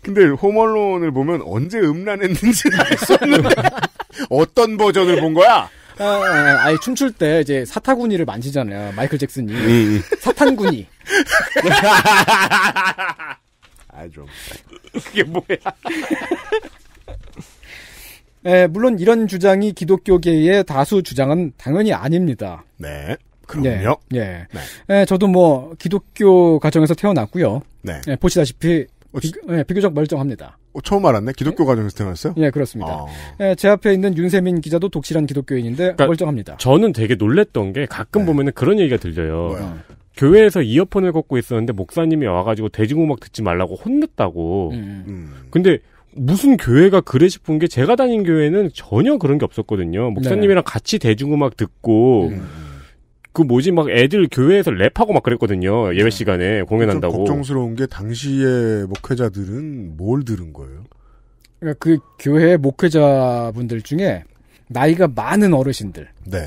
근데 홈얼론을 보면 언제 음란했는지는 알 수 없는데 어떤 버전을 본 거야? 아예 춤출 때 이제 사타구니를 만지잖아요. 마이클 잭슨이. 사탄구니. 그게 뭐야. 물론 이런 주장이 기독교계의 다수 주장은 당연히 아닙니다. 네. 그럼요. 예. 네. 저도 기독교 가정에서 태어났고요. 네. 보시다시피 비교적 멀쩡합니다. 처음 알았네. 기독교 가정에서 태어났어요? 네, 그렇습니다. 제 앞에 있는 윤세민 기자도 독실한 기독교인인데 멀쩡합니다. 저는 되게 놀랬던 게 가끔 보면은 그런 얘기가 들려요. 뭐야? 교회에서 이어폰을 꽂고 있었는데 목사님이 와가지고 대중음악 듣지 말라고 혼냈다고. 근데 무슨 교회가 그래 싶은 게 제가 다닌 교회는 전혀 그런 게 없었거든요. 목사님이랑 같이 대중음악 듣고 막 애들 교회에서 랩하고 막 그랬거든요. 예배 시간에 공연한다고. 좀 걱정스러운 게 당시의 목회자들은 뭘 들은 거예요? 그러니까 그 교회 목회자분들 중에 나이가 많은 어르신들. 네.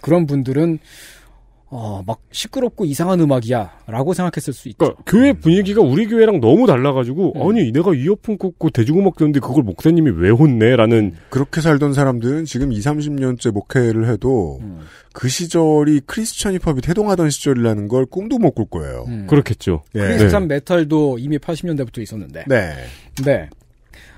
그런 분들은 막 시끄럽고 이상한 음악이야 라고 생각했을 수 있죠. 그러니까 교회 분위기가 우리 교회랑 너무 달라가지고 아니 내가 이어폰 꽂고 대중음악 듣는데 그걸 목사님이 왜 혼내? 라는 그렇게 살던 사람들은 지금 20, 30년째 목회를 해도 그 시절이 크리스천 힙합이 태동하던 시절이라는 걸 꿈도 못 꿀 거예요. 그렇겠죠. 네. 크리스천 메탈도 이미 80년대부터 있었는데 네. 네.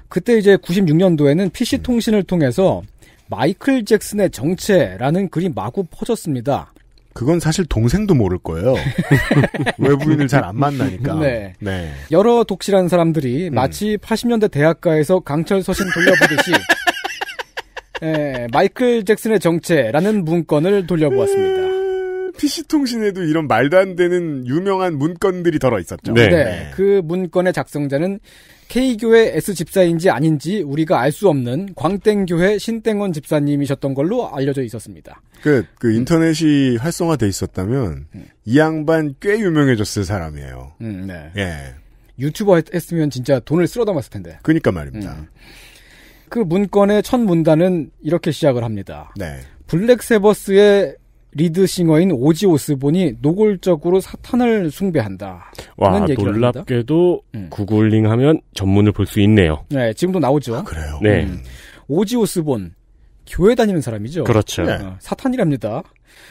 그때 이제 96년도에는 PC통신을 통해서 마이클 잭슨의 정체라는 글이 마구 퍼졌습니다. 그건 사실 동생도 모를 거예요. 외부인을 잘 안 만나니까. 네. 네. 여러 독실한 사람들이 마치 80년대 대학가에서 강철 서신 돌려보듯이 네, 마이클 잭슨의 정체라는 문건을 돌려보았습니다. PC통신에도 이런 말도 안 되는 유명한 문건들이 덜어 있었죠. 네. 네, 그 문건의 작성자는 K교회 S집사인지 아닌지 우리가 알 수 없는 광땡교회 신땡원 집사님이셨던 걸로 알려져 있었습니다. 그 인터넷이 활성화돼 있었다면 이 양반 꽤 유명해졌을 사람이에요. 네. 예. 유튜버 했으면 진짜 돈을 쓸어 담았을 텐데. 그러니까 말입니다. 그 문건의 첫 문단은 이렇게 시작을 합니다. 네. 블랙세버스의 리드싱어인 오지 오스본이 노골적으로 사탄을 숭배한다. 와, 놀랍게도 구글링하면 전문을 볼 수 있네요. 네, 지금도 나오죠. 아, 그래요? 네. 오지 오스본, 교회 다니는 사람이죠. 그렇죠. 네. 사탄이랍니다.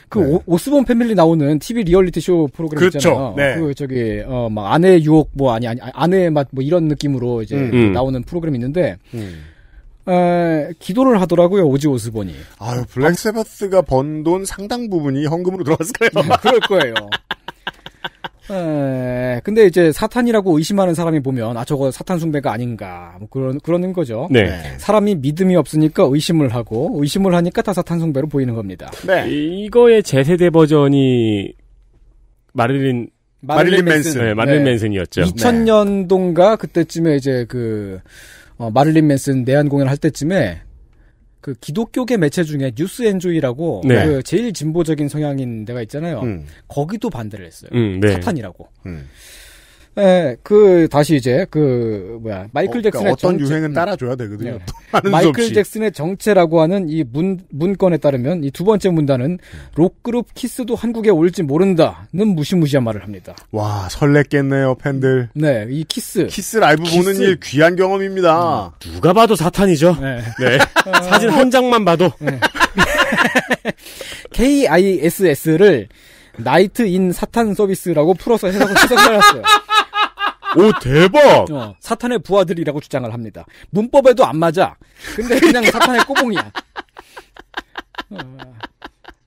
그 네. 오스본 패밀리 나오는 TV 리얼리티 쇼 프로그램 있잖아요. 그렇죠. 네. 그 저기 막 아내의 유혹 뭐 아니 아내의 맛 뭐 이런 느낌으로 이제 나오는 프로그램이 있는데. 기도를 하더라고요, 오지 오스본이. 아유, 블랙세바스가 번 돈 상당 부분이 헌금으로 들어갔을까요? 그럴 거예요. 근데 이제 사탄이라고 의심하는 사람이 보면, 아, 저거 사탄 숭배가 아닌가, 뭐 그러는 거죠. 네. 사람이 믿음이 없으니까 의심을 하고, 의심을 하니까 다 사탄 숭배로 보이는 겁니다. 네. 이거의 제 세대 버전이, 마릴린 맨슨. 네, 마릴린 네. 맨슨이었죠. 2000년도인가 그때쯤에 이제 마릴린 맨슨 내한 공연을 할 때쯤에 그 기독교계 매체 중에 뉴스 엔조이라고 네. 그 제일 진보적인 성향인 데가 있잖아요. 거기도 반대를 했어요. 네. 사탄이라고. 네, 다시 이제 마이클 잭슨의 그러니까 어떤 정체. 유행은 따라줘야 되거든요. 네. 마이클 잭슨의 정체라고 하는 이 문건에 따르면 이 두 번째 문단은 록그룹 키스도 한국에 올지 모른다는 무시무시한 말을 합니다. 와, 설렜겠네요, 팬들. 네, 이 키스 라이브 보는 일 귀한 경험입니다. 누가 봐도 사탄이죠. 네. 네. 사진 한 장만 봐도. 네. KISS를 나이트 인 사탄 서비스라고 풀어서 해석을 해놨어요. 오, 대박! 사탄의 부하들이라고 주장을 합니다. 문법에도 안 맞아. 근데 그냥 사탄의 꼬봉이야.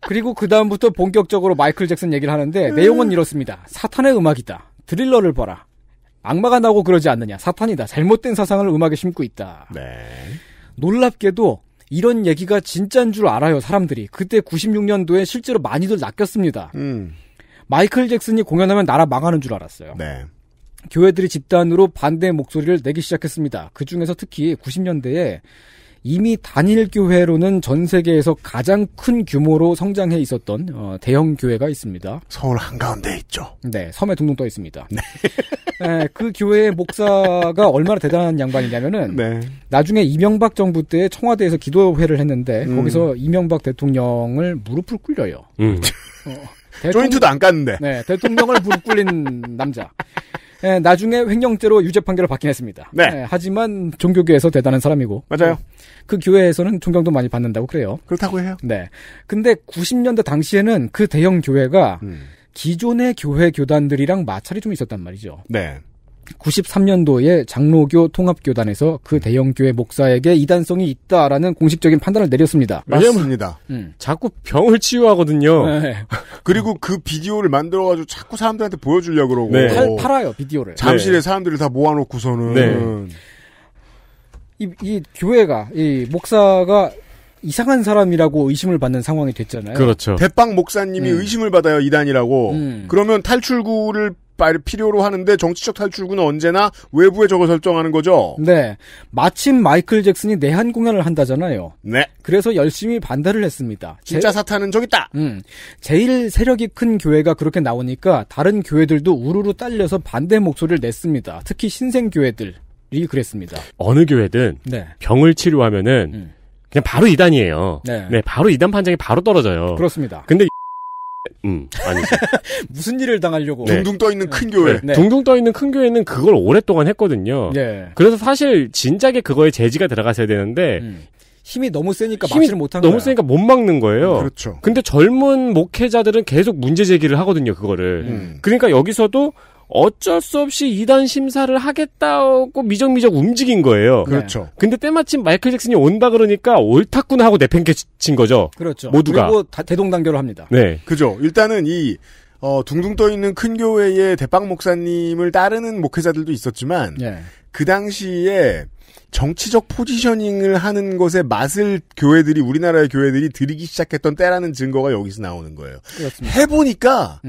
그리고 그다음부터 본격적으로 마이클 잭슨 얘기를 하는데 내용은 이렇습니다. 사탄의 음악이다. 드릴러를 봐라. 악마가 나고 그러지 않느냐. 사탄이다. 잘못된 사상을 음악에 심고 있다. 네. 놀랍게도 이런 얘기가 진짜인 줄 알아요, 사람들이. 그때 96년도에 실제로 많이들 낚였습니다. 마이클 잭슨이 공연하면 나라 망하는 줄 알았어요. 네. 교회들이 집단으로 반대의 목소리를 내기 시작했습니다. 그중에서 특히 90년대에 이미 단일 교회로는 전 세계에서 가장 큰 규모로 성장해 있었던 대형 교회가 있습니다. 서울 한가운데 있죠. 네, 섬에 둥둥 떠 있습니다. 네. 네, 그 교회의 목사가 얼마나 대단한 양반이냐면은 네. 나중에 이명박 정부 때 청와대에서 기도회를 했는데 거기서 이명박 대통령을 무릎을 꿇려요. 조인트도 안 깠는데. 네, 대통령을 무릎 꿇린 남자. 네, 나중에 횡령죄로 유죄 판결을 받긴 했습니다. 네. 네, 하지만 종교계에서 대단한 사람이고. 맞아요. 그 교회에서는 존경도 많이 받는다고 그래요. 그렇다고 해요. 네. 근데 90년대 당시에는 그 대형 교회가 기존의 교회 교단들이랑 마찰이 좀 있었단 말이죠. 네. 93년도에 장로교 통합교단에서 그 대형교회 목사에게 이단성이 있다라는 공식적인 판단을 내렸습니다. 맞습니다. 자꾸 병을 치유하거든요. 네. 그리고 그 비디오를 만들어가지고 자꾸 사람들한테 보여주려고 그러고. 네. 팔아요, 비디오를. 잠실에 네. 사람들을 다 모아놓고서는. 네. 이 교회가, 이 목사가 이상한 사람이라고 의심을 받는 상황이 됐잖아요. 그렇죠. 대빵 목사님이 의심을 받아요, 이단이라고. 그러면 탈출구를 필요로 하는데 정치적 탈출구는 언제나 외부에 저거 설정하는 거죠. 네. 마침 마이클 잭슨이 내한 공연을 한다잖아요. 네. 그래서 열심히 반대를 했습니다. 진짜 사탄은 저기 있다. 제일 세력이 큰 교회가 그렇게 나오니까 다른 교회들도 우르르 딸려서 반대 목소리를 냈습니다. 특히 신생 교회들이 그랬습니다. 어느 교회든 네. 병을 치료하면은 그냥 바로 이단이에요. 네. 네. 바로 이단 판정이 바로 떨어져요. 그렇습니다. 근데 아니죠. 무슨 일을 당하려고. 네. 둥둥 떠있는 큰 교회. 네. 둥둥 떠있는 큰 교회는 그걸 오랫동안 했거든요. 네. 그래서 사실 진작에 그거에 제지가 들어갔어야 되는데 힘이 너무 세니까 막지를 못하는 거예요. 너무 세니까 못 막는 거예요. 그렇죠. 근데 젊은 목회자들은 계속 문제 제기를 하거든요, 그거를. 그러니까 여기서도 어쩔 수 없이 이단 심사를 하겠다고 미적미적 움직인 거예요. 그렇죠. 근데 때마침 마이클 잭슨이 온다 그러니까 옳았구나 하고 내팽개친 거죠. 그렇죠. 모두가. 그리고 다 대동단결을 합니다. 네. 그죠. 일단은 둥둥 떠있는 큰 교회의 대빵 목사님을 따르는 목회자들도 있었지만, 네. 그 당시에 정치적 포지셔닝을 하는 것에 맛을 교회들이, 우리나라의 교회들이 들이기 시작했던 때라는 증거가 여기서 나오는 거예요. 그렇습니다. 해보니까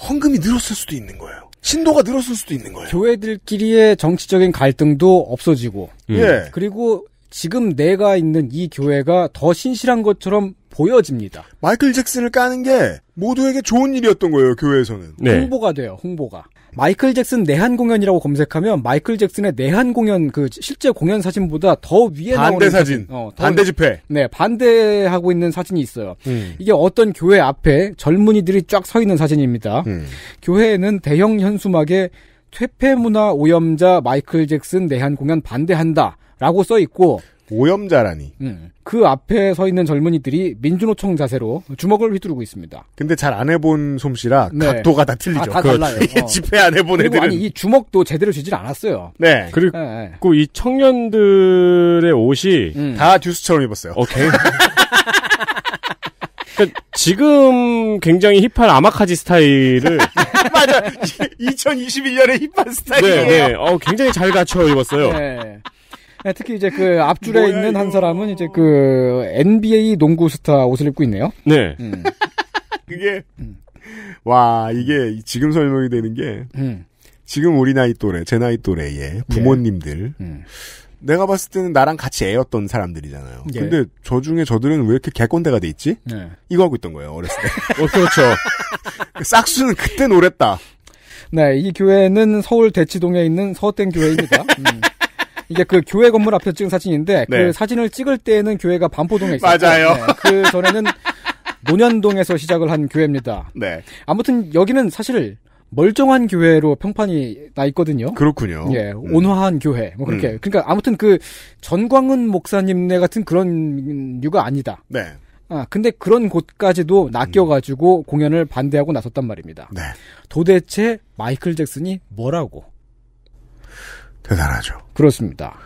헌금이 늘었을 수도 있는 거예요. 신도가 늘었을 수도 있는 거예요. 교회들끼리의 정치적인 갈등도 없어지고, 예. 그리고 지금 내가 있는 이 교회가 더 신실한 것처럼 보여집니다. 마이클 잭슨을 까는 게 모두에게 좋은 일이었던 거예요, 교회에서는. 네. 홍보가 돼요, 홍보가. 마이클 잭슨 내한 공연이라고 검색하면 마이클 잭슨의 내한 공연, 그 실제 공연 사진보다 더 위에 나오는 반대 사진, 반대 집회. 네, 반대하고 있는 사진이 있어요. 이게 어떤 교회 앞에 젊은이들이 쫙 서 있는 사진입니다. 교회에는 대형 현수막에 퇴폐문화 오염자 마이클 잭슨 내한 공연 반대한다 라고 써 있고, 오염자라니. 그 앞에 서 있는 젊은이들이 민주노총 자세로 주먹을 휘두르고 있습니다. 근데 잘 안 해본 솜씨라 네. 각도가 다 틀리죠. 다 달라요. 집회 안 해본 애들은. 아니, 이 주먹도 제대로 쥐질 않았어요. 네. 그리고 네. 이 청년들의 옷이 다 듀스처럼 입었어요. 오케이. 그러니까 지금 굉장히 힙한 아마카지 스타일을. 맞아. 2021년의 힙한 스타일이에요. 네, 네. 굉장히 잘 갖춰 입었어요. 네. 특히 이제 그 앞줄에 뭐야, 있는 이거. 한 사람은 이제 그 NBA 농구 스타 옷을 입고 있네요. 네. 그게 와, 이게 지금 설명이 되는 게 지금 우리 나이 또래, 제 나이 또래의 부모님들 예. 내가 봤을 때는 나랑 같이 애였던 사람들이잖아요. 예. 근데 저 중에 저들은 왜 이렇게 개꼰대가 돼 있지? 예. 이거 하고 있던 거예요, 어렸을 때. 그렇죠. 싹수는 그때 노랬다. 네, 이 교회는 서울 대치동에 있는 서땡 교회입니다. 이게 그 교회 건물 앞에서 찍은 사진인데 네. 그 사진을 찍을 때에는 교회가 반포동에 있었죠. 맞아요. 네, 그 전에는 논현동에서 시작을 한 교회입니다. 네. 아무튼 여기는 사실 멀쩡한 교회로 평판이 나 있거든요. 그렇군요. 예, 온화한 교회 뭐 그렇게. 그러니까 아무튼 그 전광훈 목사님네 같은 그런 류가 아니다. 네. 아, 근데 그런 곳까지도 낚여가지고 공연을 반대하고 나섰단 말입니다. 네. 도대체 마이클 잭슨이 뭐라고? 대단하죠. 그렇습니다.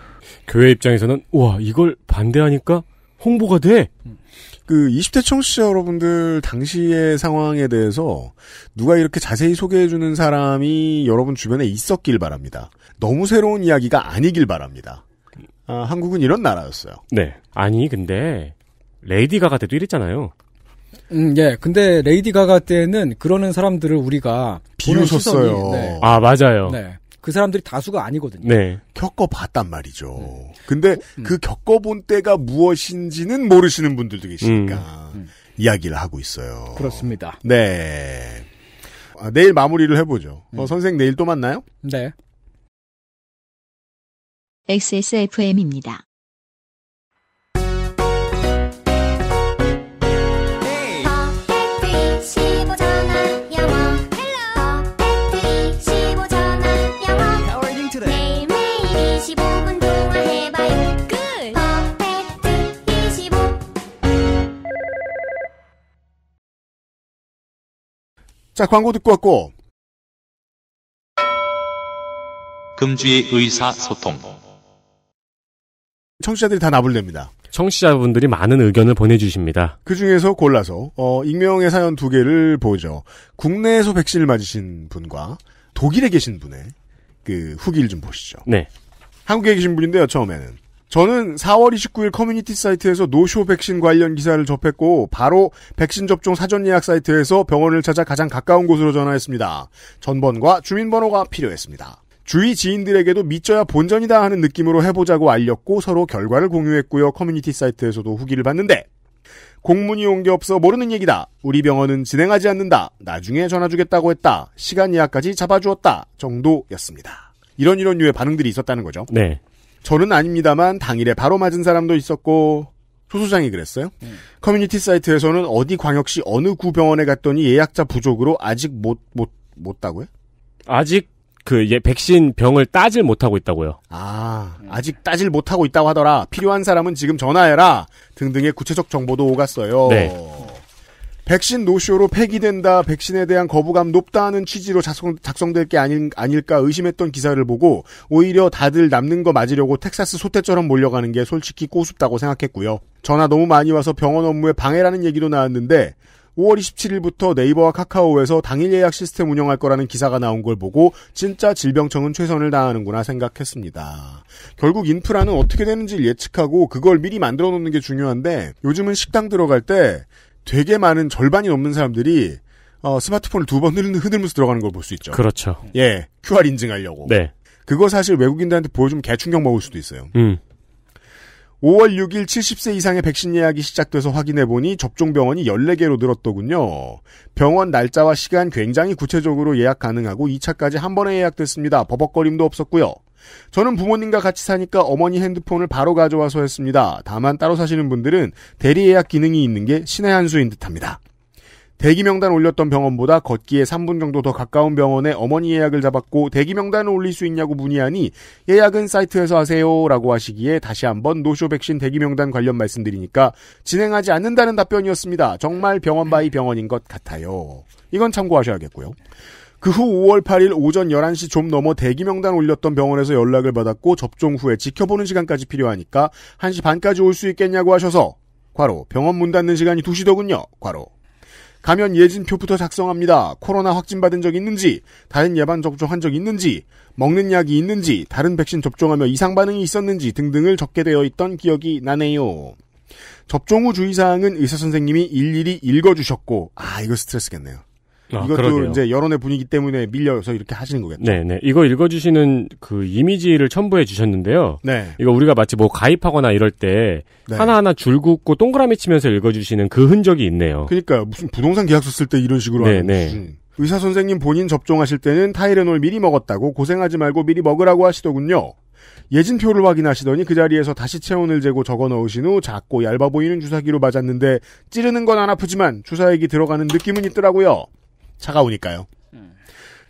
교회 입장에서는 우와, 이걸 반대하니까 홍보가 돼. 그 20대 청취자 여러분들 당시의 상황에 대해서 누가 이렇게 자세히 소개해주는 사람이 여러분 주변에 있었길 바랍니다. 너무 새로운 이야기가 아니길 바랍니다. 아, 한국은 이런 나라였어요. 네. 아니 근데 레이디 가가 때도 이랬잖아요. 예. 근데 레이디 가가 때는 그러는 사람들을 우리가 비웃었어요. 네. 아, 맞아요. 네. 그 사람들이 다수가 아니거든요. 네. 겪어봤단 말이죠. 근데 그 겪어본 때가 무엇인지는 모르시는 분들도 계시니까 이야기를 하고 있어요. 그렇습니다. 네. 아, 내일 마무리를 해보죠. 선생 내일 또 만나요? 네. XSFM입니다. 자, 광고 듣고 왔고. 금주의 의사소통. 청취자들이 다 나불냅니다. 청취자분들이 많은 의견을 보내주십니다. 그중에서 골라서 익명의 사연 두 개를 보죠. 국내에서 백신을 맞으신 분과 독일에 계신 분의 그 후기를 좀 보시죠. 네. 한국에 계신 분인데요, 처음에는. 저는 4월 29일 커뮤니티 사이트에서 노쇼 백신 관련 기사를 접했고 바로 백신 접종 사전 예약 사이트에서 병원을 찾아 가장 가까운 곳으로 전화했습니다. 전번과 주민번호가 필요했습니다. 주위 지인들에게도 믿져야 본전이다 하는 느낌으로 해보자고 알렸고 서로 결과를 공유했고요. 커뮤니티 사이트에서도 후기를 봤는데 공문이 온 게 없어 모르는 얘기다. 우리 병원은 진행하지 않는다. 나중에 전화주겠다고 했다. 시간 예약까지 잡아주었다. 정도였습니다. 이런 류의 반응들이 있었다는 거죠. 네. 저는 아닙니다만 당일에 바로 맞은 사람도 있었고 소소장이 그랬어요. 커뮤니티 사이트에서는 어디 광역시 어느 구병원에 갔더니 예약자 부족으로 아직 못다고요? 아직 그 백신 병을 따질 못하고 있다고요. 아, 아직 따질 못하고 있다고 하더라. 필요한 사람은 지금 전화해라 등등의 구체적 정보도 오갔어요. 네. 백신 노쇼로 폐기된다, 백신에 대한 거부감 높다 하는 취지로 작성될 게 아닐까 의심했던 기사를 보고 오히려 다들 남는 거 맞으려고 텍사스 소떼처럼 몰려가는 게 솔직히 꼬숩다고 생각했고요. 전화 너무 많이 와서 병원 업무에 방해라는 얘기도 나왔는데 5월 27일부터 네이버와 카카오에서 당일 예약 시스템 운영할 거라는 기사가 나온 걸 보고 진짜 질병청은 최선을 다하는구나 생각했습니다. 결국 인프라는 어떻게 되는지를 예측하고 그걸 미리 만들어 놓는 게 중요한데 요즘은 식당 들어갈 때 되게 많은 절반이 넘는 사람들이 스마트폰을 두 번 흔들면서 들어가는 걸 볼 수 있죠. 그렇죠. 예, QR 인증하려고. 네. 그거 사실 외국인들한테 보여주면 개충격 먹을 수도 있어요. 5월 6일 70세 이상의 백신 예약이 시작돼서 확인해보니 접종 병원이 14개로 늘었더군요. 병원 날짜와 시간 굉장히 구체적으로 예약 가능하고 2차까지 한 번에 예약됐습니다. 버벅거림도 없었고요. 저는 부모님과 같이 사니까 어머니 핸드폰을 바로 가져와서 했습니다. 다만 따로 사시는 분들은 대리 예약 기능이 있는 게 신의 한 수인 듯합니다. 대기 명단 올렸던 병원보다 걷기에 3분 정도 더 가까운 병원에 어머니 예약을 잡았고 대기 명단을 올릴 수 있냐고 문의하니 예약은 사이트에서 하세요 라고 하시기에 다시 한번 노쇼 백신 대기 명단 관련 말씀드리니까 진행하지 않는다는 답변이었습니다. 정말 병원 바이 병원인 것 같아요. 이건 참고하셔야겠고요. 그 후 5월 8일 오전 11시 좀 넘어 대기 명단 올렸던 병원에서 연락을 받았고 접종 후에 지켜보는 시간까지 필요하니까 1시 반까지 올 수 있겠냐고 하셔서 괄호 병원 문 닫는 시간이 2시더군요. 괄호 감염 예진표부터 작성합니다. 코로나 확진받은 적 있는지, 다른 예방접종한 적 있는지, 먹는 약이 있는지, 다른 백신 접종하며 이상 반응이 있었는지 등등을 적게 되어 있던 기억이 나네요. 접종 후 주의사항은 의사선생님이 일일이 읽어주셨고, 이거 스트레스겠네요. 이것도 그러게요. 이제 여론의 분위기 때문에 밀려서 이렇게 하시는 거겠죠. 네네. 이거 읽어주시는 그 이미지를 첨부해 주셨는데요. 네. 이거 우리가 마치 뭐 가입하거나 이럴 때 네. 하나하나 줄 긋고 동그라미 치면서 읽어주시는 그 흔적이 있네요. 그러니까요. 무슨 부동산 계약서 쓸 때 이런 식으로 네네. 하는 무슨. 의사 선생님 본인 접종하실 때는 타이레놀 미리 먹었다고 고생하지 말고 미리 먹으라고 하시더군요. 예진표를 확인하시더니 그 자리에서 다시 체온을 재고 적어 넣으신 후 작고 얇아 보이는 주사기로 맞았는데 찌르는 건 안 아프지만 주사액이 들어가는 느낌은 있더라고요. 차가우니까요.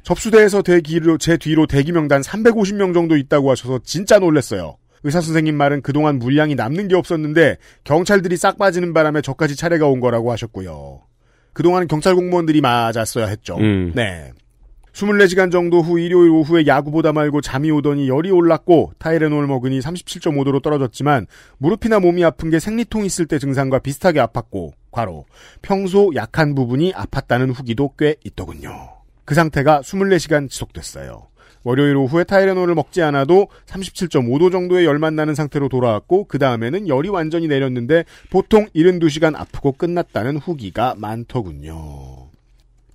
접수대에서 제 뒤로 대기 명단 350명 정도 있다고 하셔서 진짜 놀랐어요. 의사선생님 말은 그동안 물량이 남는 게 없었는데 경찰들이 싹 빠지는 바람에 저까지 차례가 온 거라고 하셨고요. 그동안 경찰 공무원들이 맞았어야 했죠. 네. 24시간 정도 후 일요일 오후에 야구보다 말고 잠이 오더니 열이 올랐고 타이레놀 먹으니 37.5도로 떨어졌지만 무릎이나 몸이 아픈 게 생리통 있을 때 증상과 비슷하게 아팠고 과로 평소 약한 부분이 아팠다는 후기도 꽤 있더군요. 그 상태가 24시간 지속됐어요. 월요일 오후에 타이레놀을 먹지 않아도 37.5도 정도의 열만 나는 상태로 돌아왔고 그 다음에는 열이 완전히 내렸는데 보통 72시간 아프고 끝났다는 후기가 많더군요.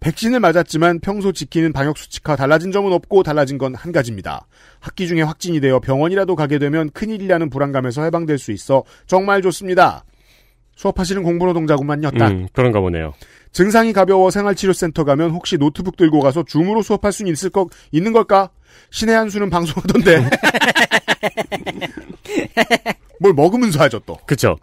백신을 맞았지만 평소 지키는 방역수칙과 달라진 점은 없고 달라진 건 한 가지입니다. 학기 중에 확진이 되어 병원이라도 가게 되면 큰일이라는 불안감에서 해방될 수 있어 정말 좋습니다. 수업하시는 공부노동자구만요. 그런가 보네요. 증상이 가벼워 생활치료센터 가면 혹시 노트북 들고 가서 줌으로 수업할 수는 있는 걸까? 신의 한 수는 방송하던데. 뭘 먹으면서 하죠 또. 그쵸.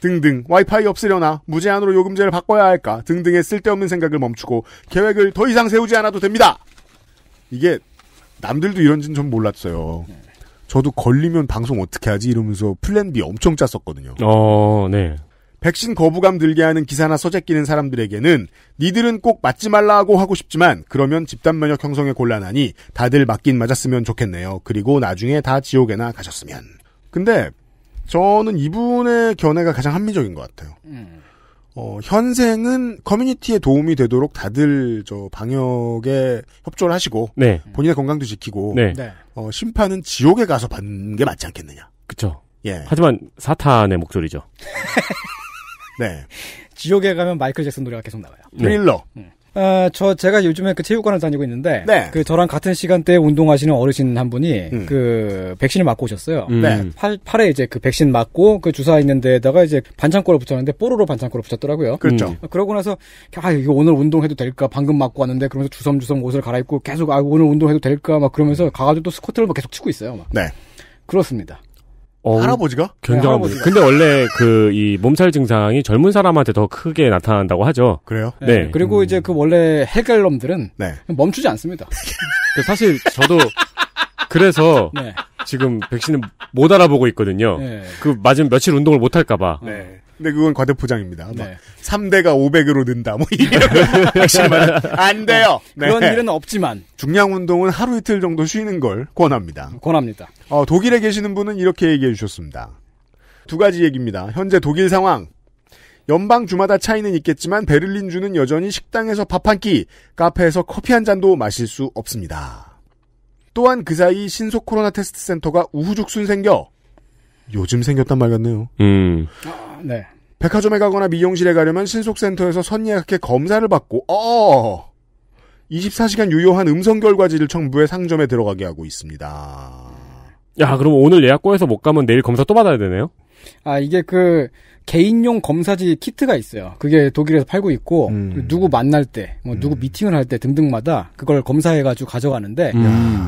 등등 와이파이 없으려나 무제한으로 요금제를 바꿔야 할까 등등의 쓸데없는 생각을 멈추고 계획을 더 이상 세우지 않아도 됩니다. 이게 남들도 이런지는 전 몰랐어요. 저도 걸리면 방송 어떻게 하지 이러면서 플랜 B 엄청 짰었거든요. 네. 백신 거부감 들게 하는 기사나 서재 끼는 사람들에게는 니들은 꼭 맞지 말라고 하고 싶지만 그러면 집단 면역 형성에 곤란하니 다들 맞긴 맞았으면 좋겠네요. 그리고 나중에 다 지옥에나 가셨으면. 근데 저는 이분의 견해가 가장 합리적인 것 같아요. 현생은 커뮤니티에 도움이 되도록 다들 저 방역에 협조를 하시고 네. 본인의 건강도 지키고 네. 심판은 지옥에 가서 받는 게 맞지 않겠느냐. 그렇죠. 예. 하지만 사탄의 목소리죠. 네. 지옥에 가면 마이클 잭슨 노래가 계속 나와요. 트릴러. 네. 제가 요즘에 그 체육관을 다니고 있는데, 네. 그 저랑 같은 시간대에 운동하시는 어르신 한 분이, 그, 백신을 맞고 오셨어요. 네. 팔에 이제 그 백신 맞고, 그 주사 있는 데에다가 이제 반창고를 붙였는데, 뽀로로 반창고를 붙였더라고요. 그렇죠. 그러고 나서, 이거 오늘 운동해도 될까? 방금 맞고 왔는데, 그러면서 주섬주섬 옷을 갈아입고, 계속, 오늘 운동해도 될까? 막 그러면서 가가지고 또 스쿼트를 막 계속 치고 있어요. 막. 네. 그렇습니다. 할아버지가? 굉장한 분. 근데 원래 이 몸살 증상이 젊은 사람한테 더 크게 나타난다고 하죠. 그래요? 네. 그리고 이제 그 원래 해결놈들은 네. 멈추지 않습니다. 사실 저도 그래서 네. 지금 백신을 못 알아보고 있거든요. 네. 그 맞으면 며칠 운동을 못 할까봐. 네. 근데 그건 과대포장입니다. 네. 3대가 500으로 는다. 뭐 이런 안 돼요. 네. 그런 일은 없지만 중량 운동은 하루 이틀 정도 쉬는 걸 권합니다. 독일에 계시는 분은 이렇게 얘기해 주셨습니다. 두 가지 얘기입니다. 현재 독일 상황. 연방주마다 차이는 있겠지만 베를린주는 여전히 식당에서 밥 한 끼, 카페에서 커피 한 잔도 마실 수 없습니다. 또한 그 사이 신속 코로나 테스트 센터가 우후죽순 생겨 요즘 생겼단 말 같네요. 네. 백화점에 가거나 미용실에 가려면 신속센터에서 선예약해 검사를 받고 24시간 유효한 음성 결과지를 첨부해 상점에 들어가게 하고 있습니다. 야, 그럼 오늘 예약 꺼에서 못 가면 내일 검사 또 받아야 되네요? 아, 이게 그 개인용 검사지 키트가 있어요. 그게 독일에서 팔고 있고 누구 만날 때, 뭐 누구 미팅을 할 때 등등마다 그걸 검사해가지고 가져가는데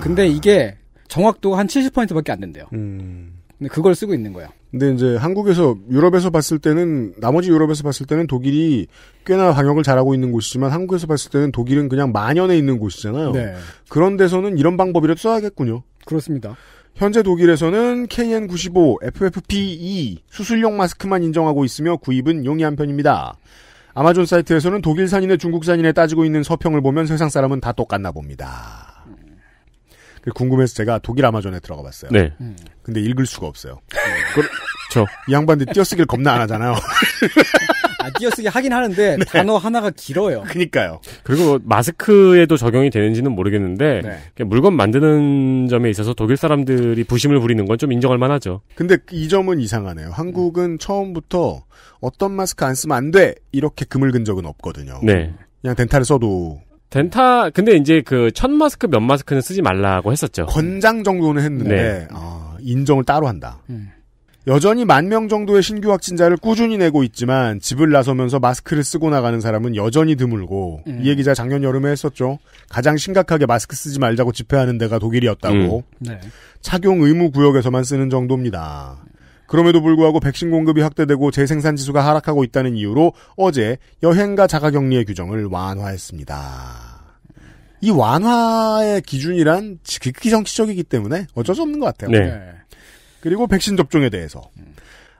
근데 이게 정확도가 한 70%밖에 안 된대요. 근데 그걸 쓰고 있는 거예요. 근데 이제 한국에서 유럽에서 봤을 때는 나머지 유럽에서 봤을 때는 독일이 꽤나 방역을 잘하고 있는 곳이지만 한국에서 봤을 때는 독일은 그냥 만연해 있는 곳이잖아요. 네. 그런 데서는 이런 방법이라도 써야겠군요. 그렇습니다. 현재 독일에서는 KN95, FFP2 수술용 마스크만 인정하고 있으며 구입은 용이한 편입니다. 아마존 사이트에서는 독일산이네 중국산이네 따지고 있는 서평을 보면 세상 사람은 다 똑같나 봅니다. 궁금해서 제가 독일 아마존에 들어가 봤어요. 네. 근데 읽을 수가 없어요. 그렇죠. 이 양반들 띄어쓰기를 겁나 안 하잖아요. 아, 띄어쓰기 하긴 하는데 네. 단어 하나가 길어요. 그러니까요. 그리고 마스크에도 적용이 되는지는 모르겠는데 네. 물건 만드는 점에 있어서 독일 사람들이 부심을 부리는 건 좀 인정할 만하죠. 근데 이 점은 이상하네요. 한국은 처음부터 어떤 마스크 안 쓰면 안 돼 이렇게 그물근 적은 없거든요. 네. 그냥 덴탈을 써도. 근데 이제 그 첫 마스크 몇 마스크는 쓰지 말라고 했었죠. 권장 정도는 했는데, 네. 아, 인정을 따로 한다. 여전히 10,000명 정도의 신규 확진자를 꾸준히 내고 있지만, 집을 나서면서 마스크를 쓰고 나가는 사람은 여전히 드물고, 이 얘기 제가 작년 여름에 했었죠. 가장 심각하게 마스크 쓰지 말자고 집회하는 데가 독일이었다고. 네. 착용 의무 구역에서만 쓰는 정도입니다. 그럼에도 불구하고 백신 공급이 확대되고 재생산 지수가 하락하고 있다는 이유로 어제 여행과 자가격리의 규정을 완화했습니다. 이 완화의 기준이란 극기정치적이기 때문에 어쩔 수 없는 것 같아요. 네. 그리고 백신 접종에 대해서.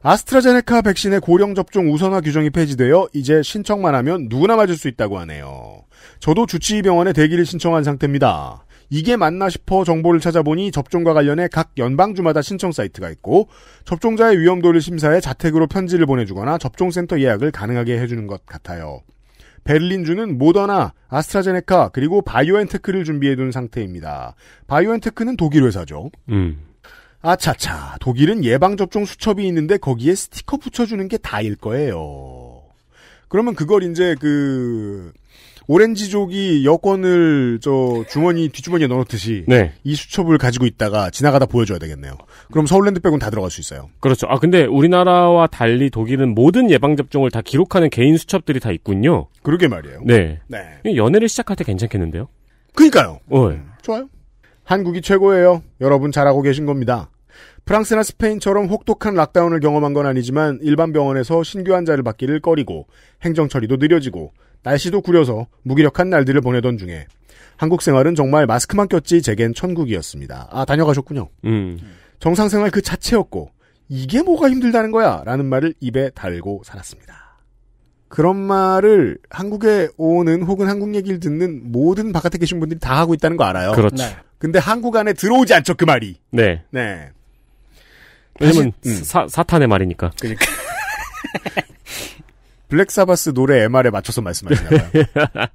아스트라제네카 백신의 고령 접종 우선화 규정이 폐지되어 이제 신청만 하면 누구나 맞을 수 있다고 하네요. 저도 주치의병원에 대기를 신청한 상태입니다. 이게 맞나 싶어 정보를 찾아보니 접종과 관련해 각 연방주마다 신청 사이트가 있고 접종자의 위험도를 심사해 자택으로 편지를 보내주거나 접종센터 예약을 가능하게 해주는 것 같아요. 베를린주는 모더나, 아스트라제네카 그리고 바이오엔테크를 준비해둔 상태입니다. 바이오엔테크는 독일 회사죠. 아차차, 독일은 예방접종 수첩이 있는데 거기에 스티커 붙여주는 게 다일 거예요. 그러면 그걸 이제 그... 오렌지족이 여권을 저 주머니 뒷주머니에 넣어놓듯이 네. 이 수첩을 가지고 있다가 지나가다 보여줘야 되겠네요. 그럼 서울랜드 빼고는 다 들어갈 수 있어요. 그렇죠. 아 근데 우리나라와 달리 독일은 모든 예방 접종을 다 기록하는 개인 수첩들이 다 있군요. 그러게 말이에요. 네. 네. 연애를 시작할 때 괜찮겠는데요? 그러니까요. 좋아요. 한국이 최고예요. 여러분 잘하고 계신 겁니다. 프랑스나 스페인처럼 혹독한 락다운을 경험한 건 아니지만 일반 병원에서 신규 환자를 받기를 꺼리고 행정 처리도 느려지고. 날씨도 구려서 무기력한 날들을 보내던 중에 한국 생활은 정말 마스크만 꼈지 제겐 천국이었습니다. 아 다녀가셨군요. 정상 생활 그 자체였고 이게 뭐가 힘들다는 거야 라는 말을 입에 달고 살았습니다. 그런 말을 한국에 오는 혹은 한국 얘기를 듣는 모든 바깥에 계신 분들이 다 하고 있다는 거 알아요. 그렇죠. 네. 근데 한국 안에 들어오지 않죠 그 말이. 네. 네. 왜냐면 사탄의 말이니까. 그러니까. 블랙사바스 노래 MR에 맞춰서 말씀하시나 봐요.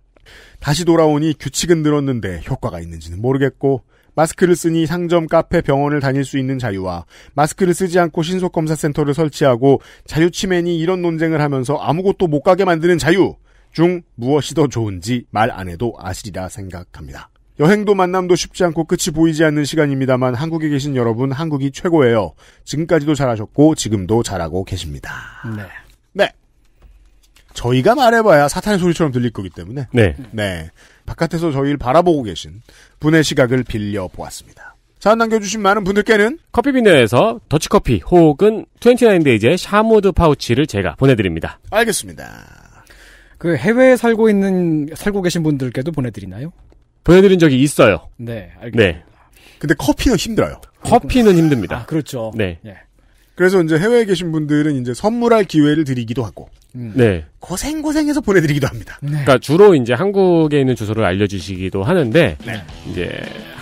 다시 돌아오니 규칙은 늘었는데 효과가 있는지는 모르겠고 마스크를 쓰니 상점, 카페, 병원을 다닐 수 있는 자유와 마스크를 쓰지 않고 신속검사센터를 설치하고 자유치매니 이런 논쟁을 하면서 아무것도 못 가게 만드는 자유 중 무엇이 더 좋은지 말 안 해도 아시리라 생각합니다. 여행도 만남도 쉽지 않고 끝이 보이지 않는 시간입니다만 한국에 계신 여러분 한국이 최고예요. 지금까지도 잘하셨고 지금도 잘하고 계십니다. 네. 네. 저희가 말해봐야 사탄의 소리처럼 들릴 거기 때문에 네. 네. 바깥에서 저희를 바라보고 계신 분의 시각을 빌려보았습니다. 사연 남겨주신 많은 분들께는 커피빈에서 더치커피 혹은 29데이즈의 샤무드 파우치를 제가 보내드립니다. 알겠습니다. 그 해외에 살고 계신 분들께도 보내드리나요? 보내드린 적이 있어요. 네, 알겠습니다. 네. 근데 커피는 힘들어요. 커피는 힘듭니다. 아, 그렇죠. 네. 네. 그래서 이제 해외에 계신 분들은 이제 선물할 기회를 드리기도 하고, 네. 고생해서 보내드리기도 합니다. 네. 그러니까 주로 이제 한국에 있는 주소를 알려주시기도 하는데, 네. 이제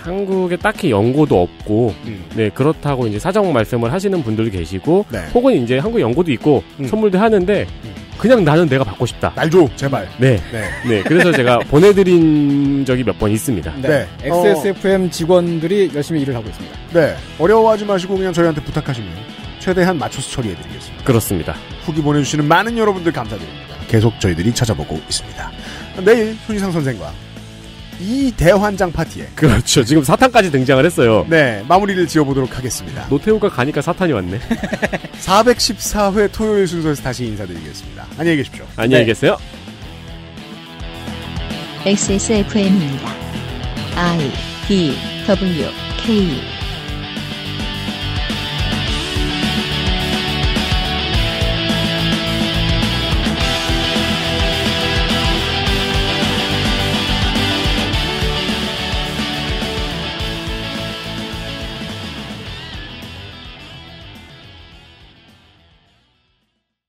한국에 딱히 연고도 없고, 네, 그렇다고 이제 사정 말씀을 하시는 분들도 계시고, 네. 혹은 이제 한국 연고도 있고, 선물도 하는데, 그냥 나는 내가 받고 싶다. 날 줘, 제발. 네. 네. 네. 그래서 제가 보내드린 적이 몇 번 있습니다. 네. 네. XSFM 직원들이 열심히 일을 하고 있습니다. 네. 어려워하지 마시고 그냥 저희한테 부탁하시면 최대한 맞춰서 처리해드리겠습니다. 그렇습니다. 후기 보내주시는 많은 여러분들 감사드립니다. 계속 저희들이 찾아보고 있습니다. 내일 손희상 선생과 이 대환장 파티에. 그렇죠. 지금 사탄까지 등장을 했어요. 네. 마무리를 지어보도록 하겠습니다. 노태우가 가니까 사탄이 왔네. 414회 토요일 순서에서 다시 인사드리겠습니다. 안녕히 계십시오. 안녕히 계세요. XSFM입니다. I, D, W, K